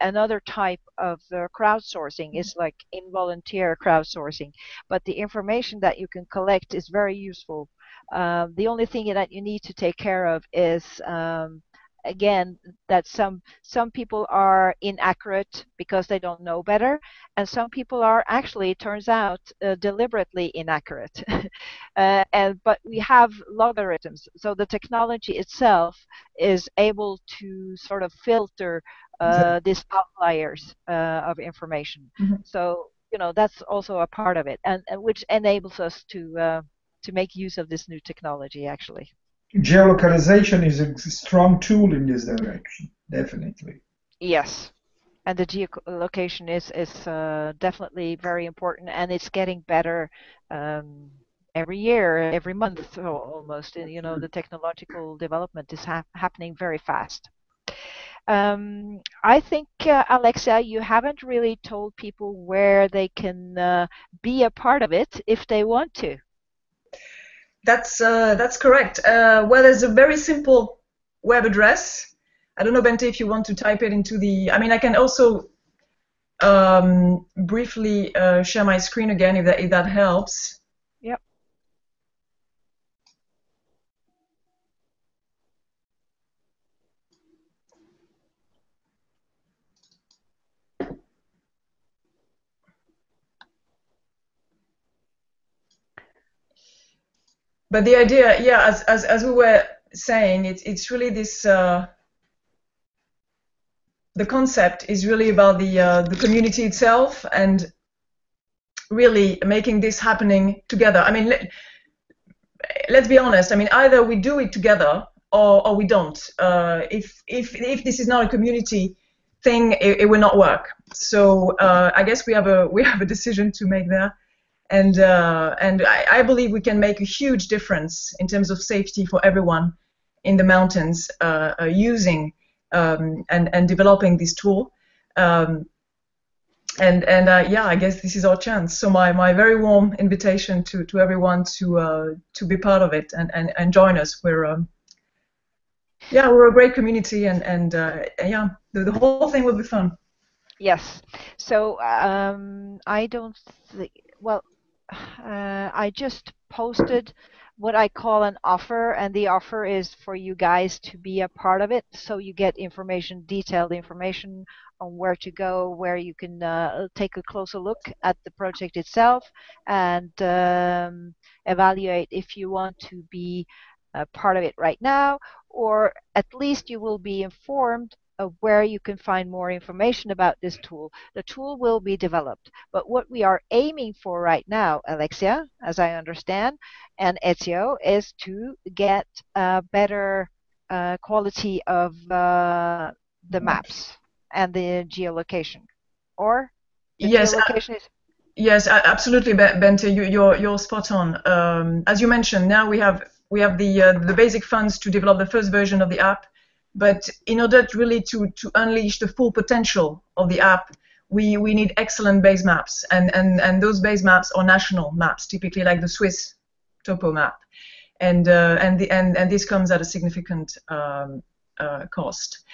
another type of crowdsourcing. It's like involuntary crowdsourcing, but the information that you can collect is very useful. The only thing that you need to take care of is again, that some people are inaccurate because they don't know better, and some people are actually, it turns out, deliberately inaccurate. But we have logarithms, so the technology itself is able to sort of filter these outliers of information. Mm-hmm. So you know, that's also a part of it, and which enables us to make use of this new technology actually. Geolocalization is a strong tool in this direction, definitely. Yes, and the geolocation is definitely very important, and it's getting better every year, every month almost. You know, the technological development is happening very fast. I think, Alexia, you haven't really told people where they can be a part of it if they want to. That's correct. Well, there's a very simple web address. I don't know, Bente, if you want to type it into the... I mean, I can also briefly share my screen again, if that helps. Yep. But the idea, yeah, as we were saying, it's really this. The concept is really about the community itself and really making this happening together. I mean, let's be honest. I mean, either we do it together or we don't. If this is not a community thing, it will not work. So I guess we have a decision to make there. And I believe we can make a huge difference in terms of safety for everyone in the mountains using and developing this tool. Yeah, I guess this is our chance. So my very warm invitation to everyone to be part of it and join us. We're a great community, and the whole thing will be fun. Yes. So I don't think. Well. I just posted what I call an offer, and the offer is for you guys to be a part of it, so you get information, detailed information on where to go, where you can take a closer look at the project itself, and evaluate if you want to be a part of it right now, or at least you will be informed of where you can find more information about this tool. The tool will be developed, but what we are aiming for right now, Alexia, as I understand, and Ezio, is to get a better quality of the maps and the geolocation. Or the geolocation is... Yes, absolutely, Bente, you're spot on. As you mentioned, now we have the basic funds to develop the first version of the app. But in order really to unleash the full potential of the app, we need excellent base maps, and those base maps are national maps, typically like the Swiss topo map, and this comes at a significant cost.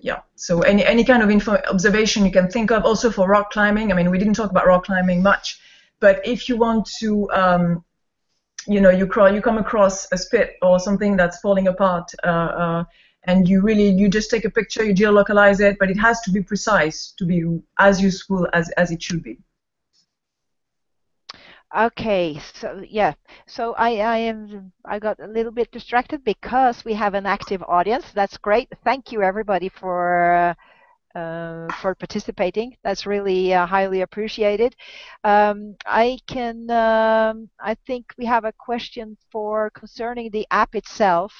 Yeah. So any kind of observation you can think of, also for rock climbing. I mean, we didn't talk about rock climbing much, but if you want to you come across a spit or something that's falling apart. And you just take a picture, you geolocalize it, but it has to be precise to be as useful as it should be. Okay, so yeah, so I got a little bit distracted because we have an active audience. That's great. Thank you everybody for participating. That's really highly appreciated. I think we have a question concerning the app itself.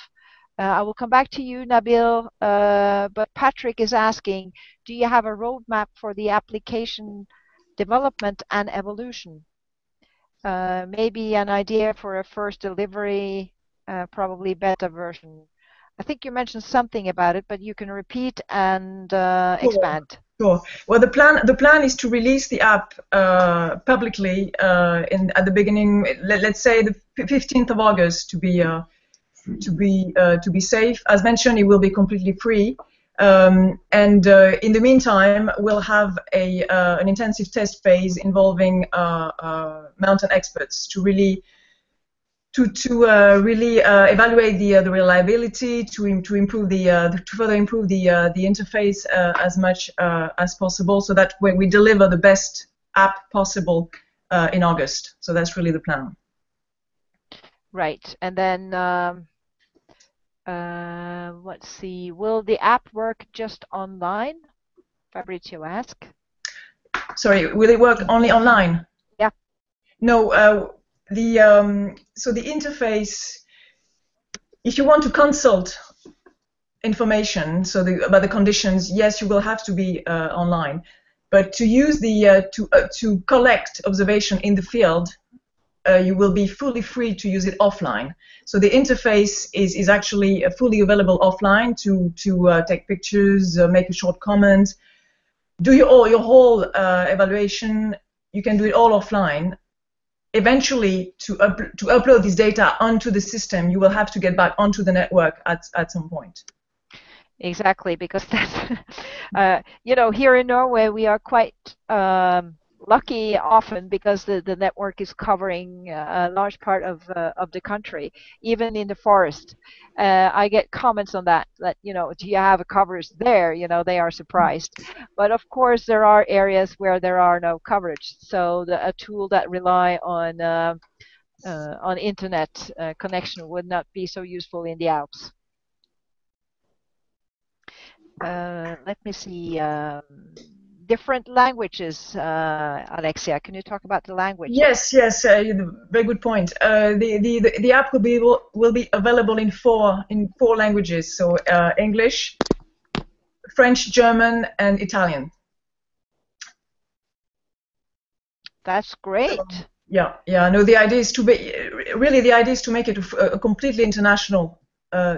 I will come back to you, Nabil, but Patrick is asking, do you have a roadmap for the application development and evolution? Maybe an idea for a first delivery, probably beta version. I think you mentioned something about it, but you can repeat and expand. Sure. Well, the plan is to release the app publicly at the beginning, let's say the 15th of August to be safe. As mentioned, it will be completely free, in the meantime we'll have an intensive test phase involving mountain experts to really to really evaluate the reliability, to improve the to further improve the interface as much as possible, so that way we deliver the best app possible in August. So that's really the plan. Right, and then let's see. Will the app work just online? Fabrizio asked. Sorry, will it work only online? Yeah. No. So the interface, if you want to consult information about the conditions, yes, you will have to be online. But to use the to collect observation in the field, you will be fully free to use it offline. So the interface is actually fully available offline to take pictures, make a short comment, do your whole evaluation. You can do it all offline. Eventually, to upload this data onto the system, you will have to get back onto the network at some point. Exactly, because that's, you know, here in Norway we are quite lucky often, because the network is covering a large part of the country, even in the forest. I get comments on that, you know, do you have a coverage there? You know, they are surprised. But of course there are areas where there are no coverage, so a tool that rely on internet connection would not be so useful in the Alps. Let me see. Different languages, Alexia. Can you talk about the language? Yes, yes. Very good point. The app will be available in four languages. So English, French, German, and Italian. That's great. Yeah, yeah. No, the idea is to make it a completely international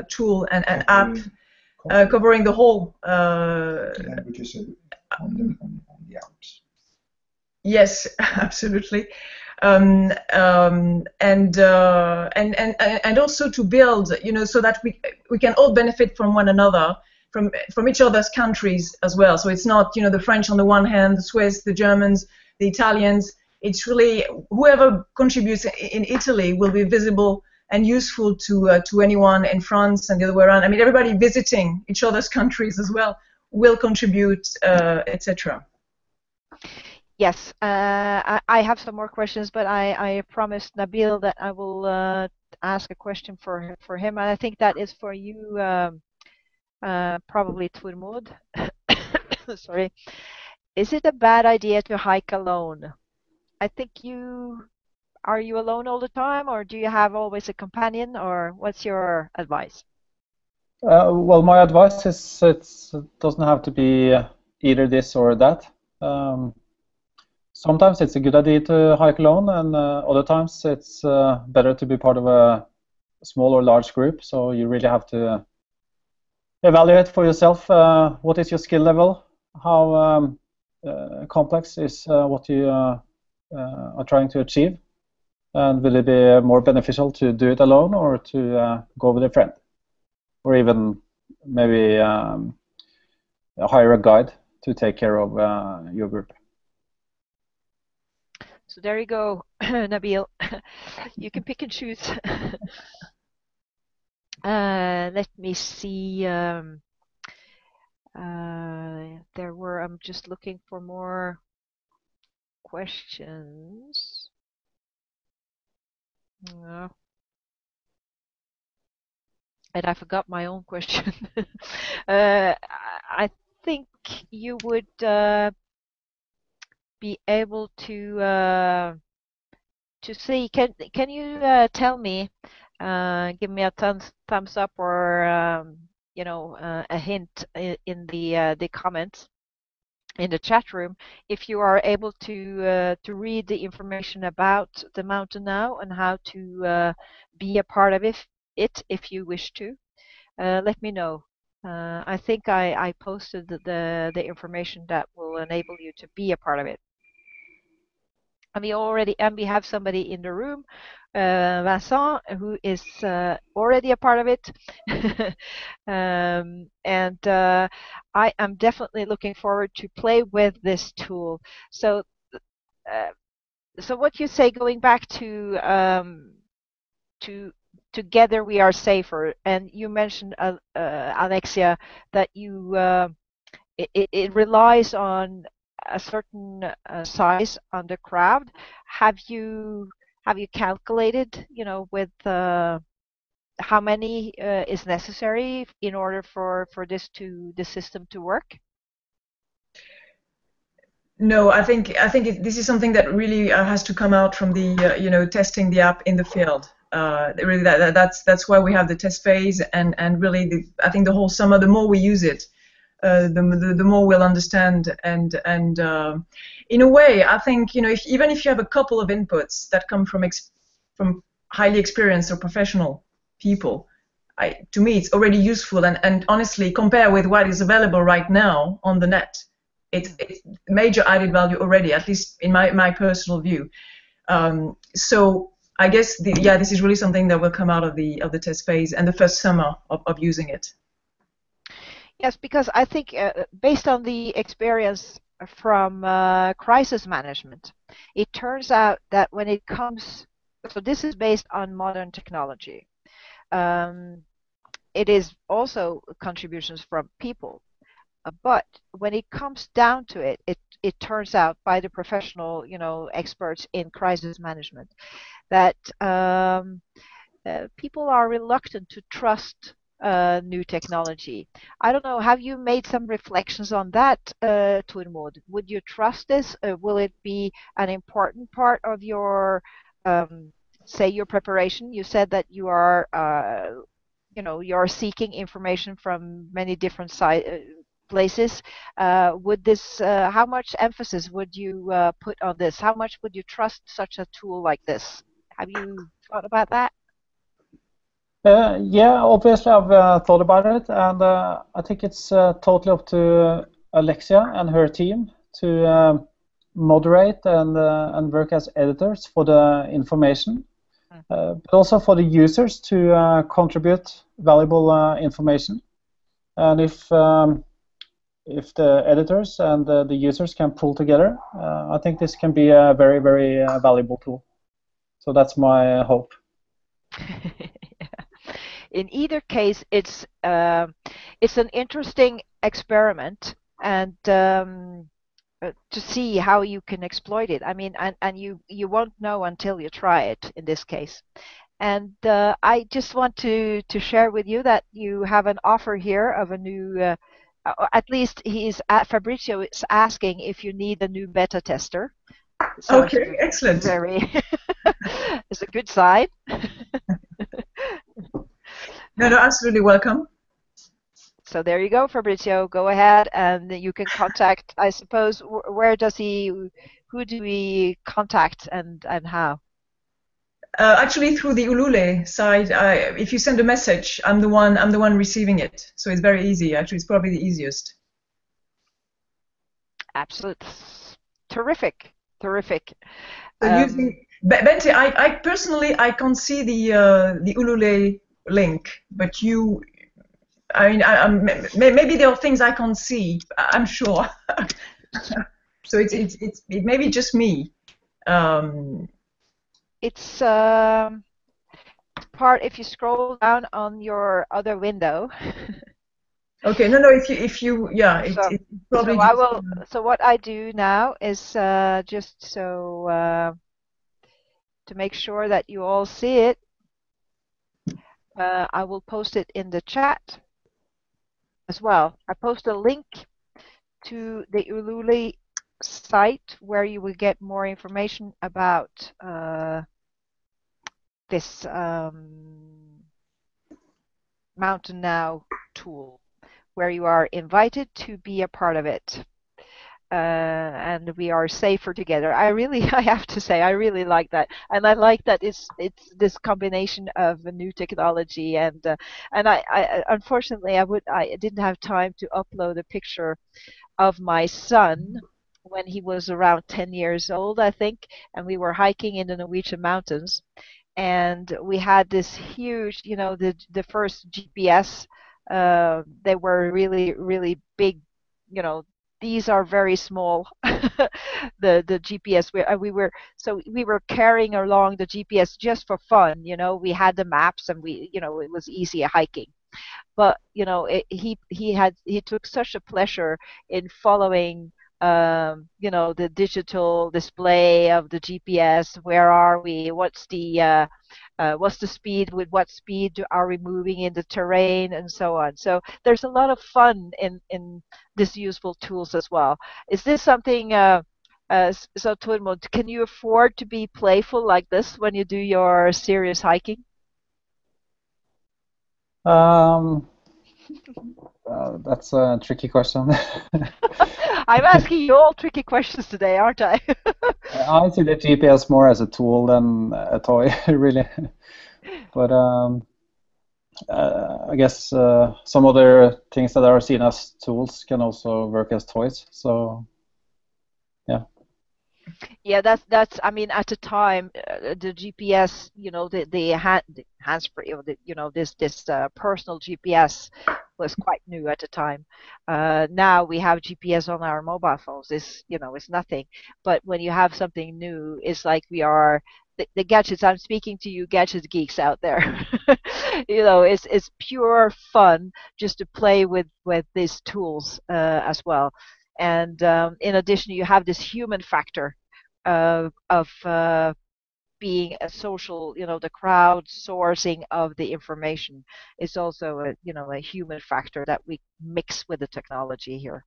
tool and app, covering the whole. Languages. On the Alps. Yes, absolutely, and also to build, you know, so that we can all benefit from one another, from each other's countries as well. So it's not, you know, the French on the one hand, the Swiss, the Germans, the Italians. It's really whoever contributes in Italy will be visible and useful to anyone in France and the other way around. I mean, everybody visiting each other's countries as well will contribute, etc. Yes, I have some more questions, but I promised Nabil that I will ask a question for him, and I think that is for you, probably Tormod. Sorry. Is it a bad idea to hike alone? I think are you alone all the time, or do you have always a companion, or what's your advice? Well, my advice is it doesn't have to be either this or that. Sometimes it's a good idea to hike alone, and other times it's better to be part of a small or large group. So you really have to evaluate for yourself what is your skill level, how complex is what you are trying to achieve, and will it be more beneficial to do it alone or to go with a friend? Or even maybe hire a guide to take care of your group. So there you go, Nabil. You can pick and choose. Let me see. I'm just looking for more questions. No. And I forgot my own question. I think you would be able to see. Can you tell me? Give me a thumbs up, or you know, a hint in the comments in the chat room if you are able to read the information about the MountaiNow and how to be a part of it. If you wish to, let me know. I think I posted the information that will enable you to be a part of it. And we have somebody in the room, Vincent, who is already a part of it. And I am definitely looking forward to play with this tool. So, so what you say, going back together we are safer. And you mentioned, Alexia, that you it relies on a certain size on the crowd. Have you calculated, you know, with how many is necessary in order for this the system to work? No, I think this is something that really has to come out from the you know, testing the app in the field. Really, that's why we have the test phase, and really I think the whole summer, the more we use it, the more we'll understand, and in a way I think, you know, even if you have a couple of inputs that come from highly experienced or professional people, to me it's already useful, and honestly compare with what is available right now on the net. It's major added value already, at least in my personal view. So I guess this is really something that will come out of the test phase and the first summer of using it. Yes, because I think based on the experience from crisis management, it turns out that when it comes, so this is based on modern technology. It is also contributions from people, but when it comes down to it, it turns out by the professional, you know, experts in crisis management, that people are reluctant to trust new technology. I don't know, have you made some reflections on that, Tormod? Would you trust this? Will it be an important part of your, say, your preparation? You said that you are, you know, you're seeking information from many different places. Would this, how much emphasis would you put on this? How much would you trust such a tool like this? Have you thought about that? Yeah, obviously I've thought about it, and I think it's totally up to Alexia and her team to moderate and work as editors for the information, but also for the users to contribute valuable information. And if the editors and the users can pull together, I think this can be a very, very valuable tool. So that's my hope. In either case, it's an interesting experiment, and to see how you can exploit it. I mean, and you won't know until you try it in this case. And I just want to share with you that you have an offer here of a new. At least Fabrizio is asking if you need a new beta tester. So okay, excellent. It's a good sign. No, absolutely welcome. So there you go, Fabrizio. Go ahead, and you can contact. I suppose where does he? Who do we contact, and how? Actually, through the Ulule side. If you send a message, I'm the one receiving it. So it's very easy. Actually, it's probably the easiest. Absolutely, terrific. So using Bente, I personally can't see the Ulule link, but you, I mean, maybe there are things I can't see. I'm sure. So it may be just me. It's part if you scroll down on your other window. Okay, no, if you yeah, it's probably. So I will. So what I do now is just so to make sure that you all see it. I will post it in the chat as well. I post a link to the Ulule site where you will get more information about this MountaiNow tool, where you are invited to be a part of it. And we are safer together. I have to say, I really like that, and I like that it's this combination of new technology, and I unfortunately I didn't have time to upload a picture of my son when he was around 10 years old, I think, and we were hiking in the Norwegian mountains, and we had this huge, you know, the first GPS. They were really big, you know. these are very small. the GPS we were carrying along the GPS just for fun. You know, we had the maps and we, you know, it was easier hiking. But you know, he took such a pleasure in following you know, the digital display of the GPS. Where are we? What's the speed? With what speed are we moving in the terrain, and so on? So there's a lot of fun in these useful tools as well. Is this something? So Tormod, can you afford to be playful like this when you do your serious hiking? That's a tricky question. I'm asking you all tricky questions today, aren't I? I see the GPS more as a tool than a toy, really. But I guess some other things that are seen as tools can also work as toys. So, yeah. Yeah, that's. I mean, at the time, the GPS, you know, the hands-free, or the, you know, this personal GPS was quite new at the time. Now we have GPS on our mobile phones. It's, you know, it's nothing. But when you have something new, it's like we are the gadgets. I'm speaking to you, gadget geeks out there. You know, it's pure fun just to play with these tools as well. And in addition, you have this human factor of being a social, you know, the crowdsourcing of the information is also a, you know, a human factor that we mix with the technology here.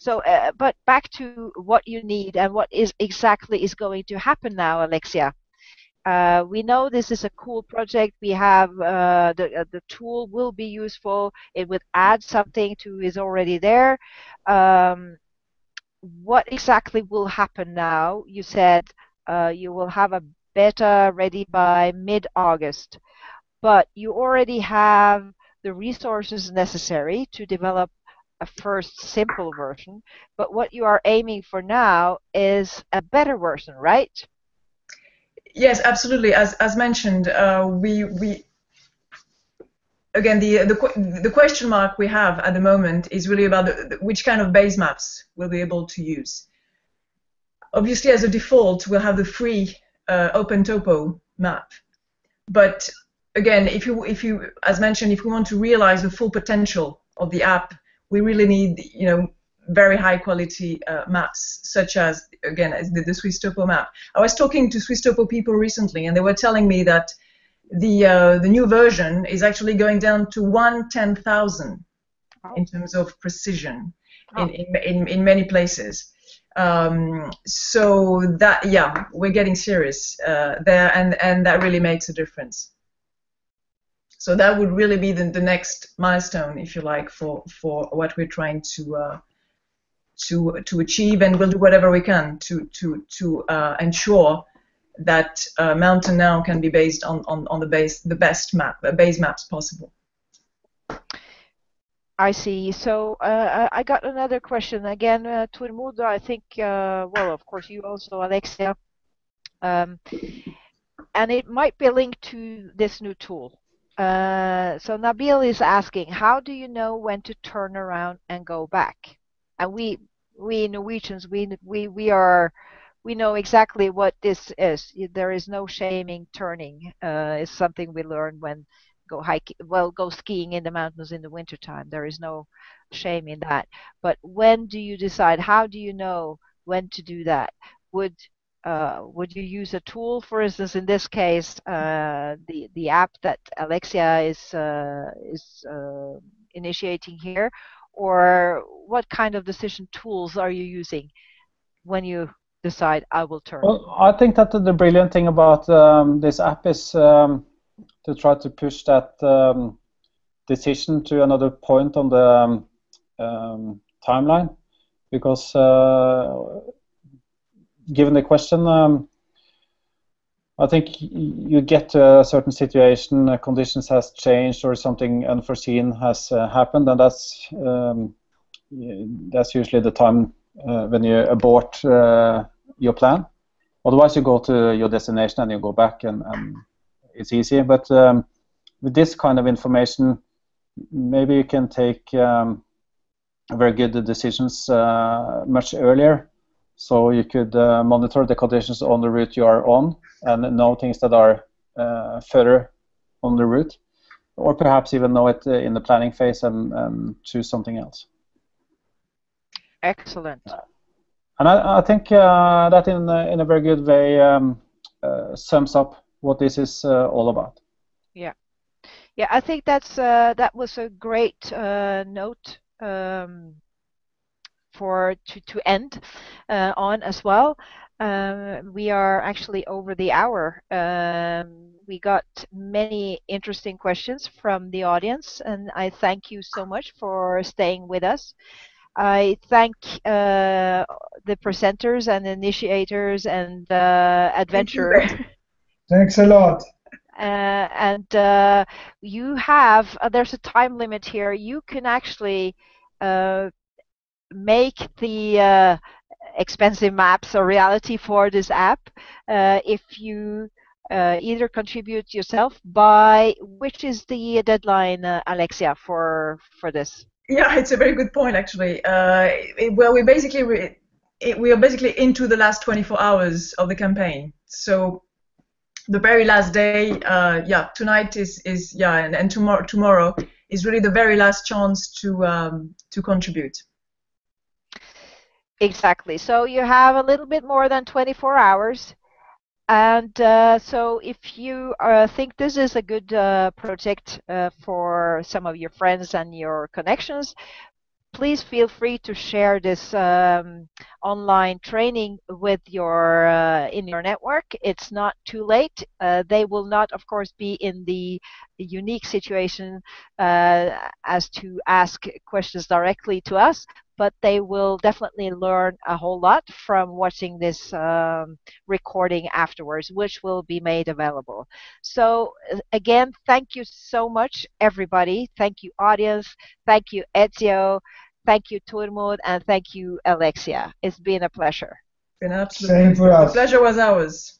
So, but back to what you need and what is exactly is going to happen now, Alexia. We know this is a cool project. We have the tool will be useful. It would add something to is already there. What exactly will happen now? You said you will have a beta ready by mid-August, but you already have the resources necessary to develop a first simple version. But what you are aiming for now is a better version, right? Yes, absolutely. As mentioned, we again, the question mark we have at the moment is really about which kind of base maps we'll be able to use. Obviously, as a default, we'll have the free OpenTopo map. But again, if you as mentioned, if we want to realize the full potential of the app, we really need, you know, very high quality maps, such as, again, the SwissTopo map. I was talking to SwissTopo people recently, and they were telling me that the new version is actually going down to 1/10,000 in terms of precision in many places. So that, yeah, we're getting serious there, and that really makes a difference. So that would really be the next milestone, if you like, for what we're trying to achieve, and we'll do whatever we can to ensure that MountainNow can be based on the best map, base maps possible. I see. So I got another question again, Tormod. I think well, of course, you also, Alexia, and it might be linked to this new tool. So Nabil is asking, how do you know when to turn around and go back? And we Norwegians, we know exactly what this is. There is no shaming turning. It's something we learn when go hiking, well, go skiing in the mountains in the wintertime. There is no shame in that. But when do you decide? How do you know when to do that? Would you use a tool, for instance, in this case, the app that Alexia is initiating here? Or what kind of decision tools are you using when you decide I will turn? Well, I think that the brilliant thing about this app is to try to push that decision to another point on the timeline, because given the question, I think you get to a certain situation, conditions has changed, or something unforeseen has happened, and that's usually the time when you abort your plan. Otherwise, you go to your destination and you go back, and it's easy. But with this kind of information, maybe you can take very good decisions much earlier. So you could monitor the conditions on the route you are on and know things that are further on the route, or perhaps even know it in the planning phase and choose something else. Excellent. And I think that in a very good way sums up what this is all about. Yeah, yeah. I think that's that was a great note to end on as well. We are actually over the hour. We got many interesting questions from the audience, and I thank you so much for staying with us. I thank the presenters and initiators and adventurers. Thanks a lot. And you have there's a time limit here. You can actually make the expensive maps a reality for this app if you either contribute yourself by which is the deadline, Alexia, for this? Yeah, it's a very good point actually. Well, we are basically into the last 24 hours of the campaign, so the very last day, yeah, tonight is yeah, and tomorrow is really the very last chance to contribute. Exactly. So you have a little bit more than 24 hours, and so if you think this is a good project for some of your friends and your connections, please feel free to share this online training with your in your network. It's not too late. They will not, of course, be in the unique situation as to ask questions directly to us, but they will definitely learn a whole lot from watching this recording afterwards, which will be made available. So again, thank you so much, everybody. Thank you, audience. Thank you, Ezio. Thank you, Tormod, and thank you, Alexia. It's been a pleasure. It's been absolutely. Same for us. The pleasure was ours.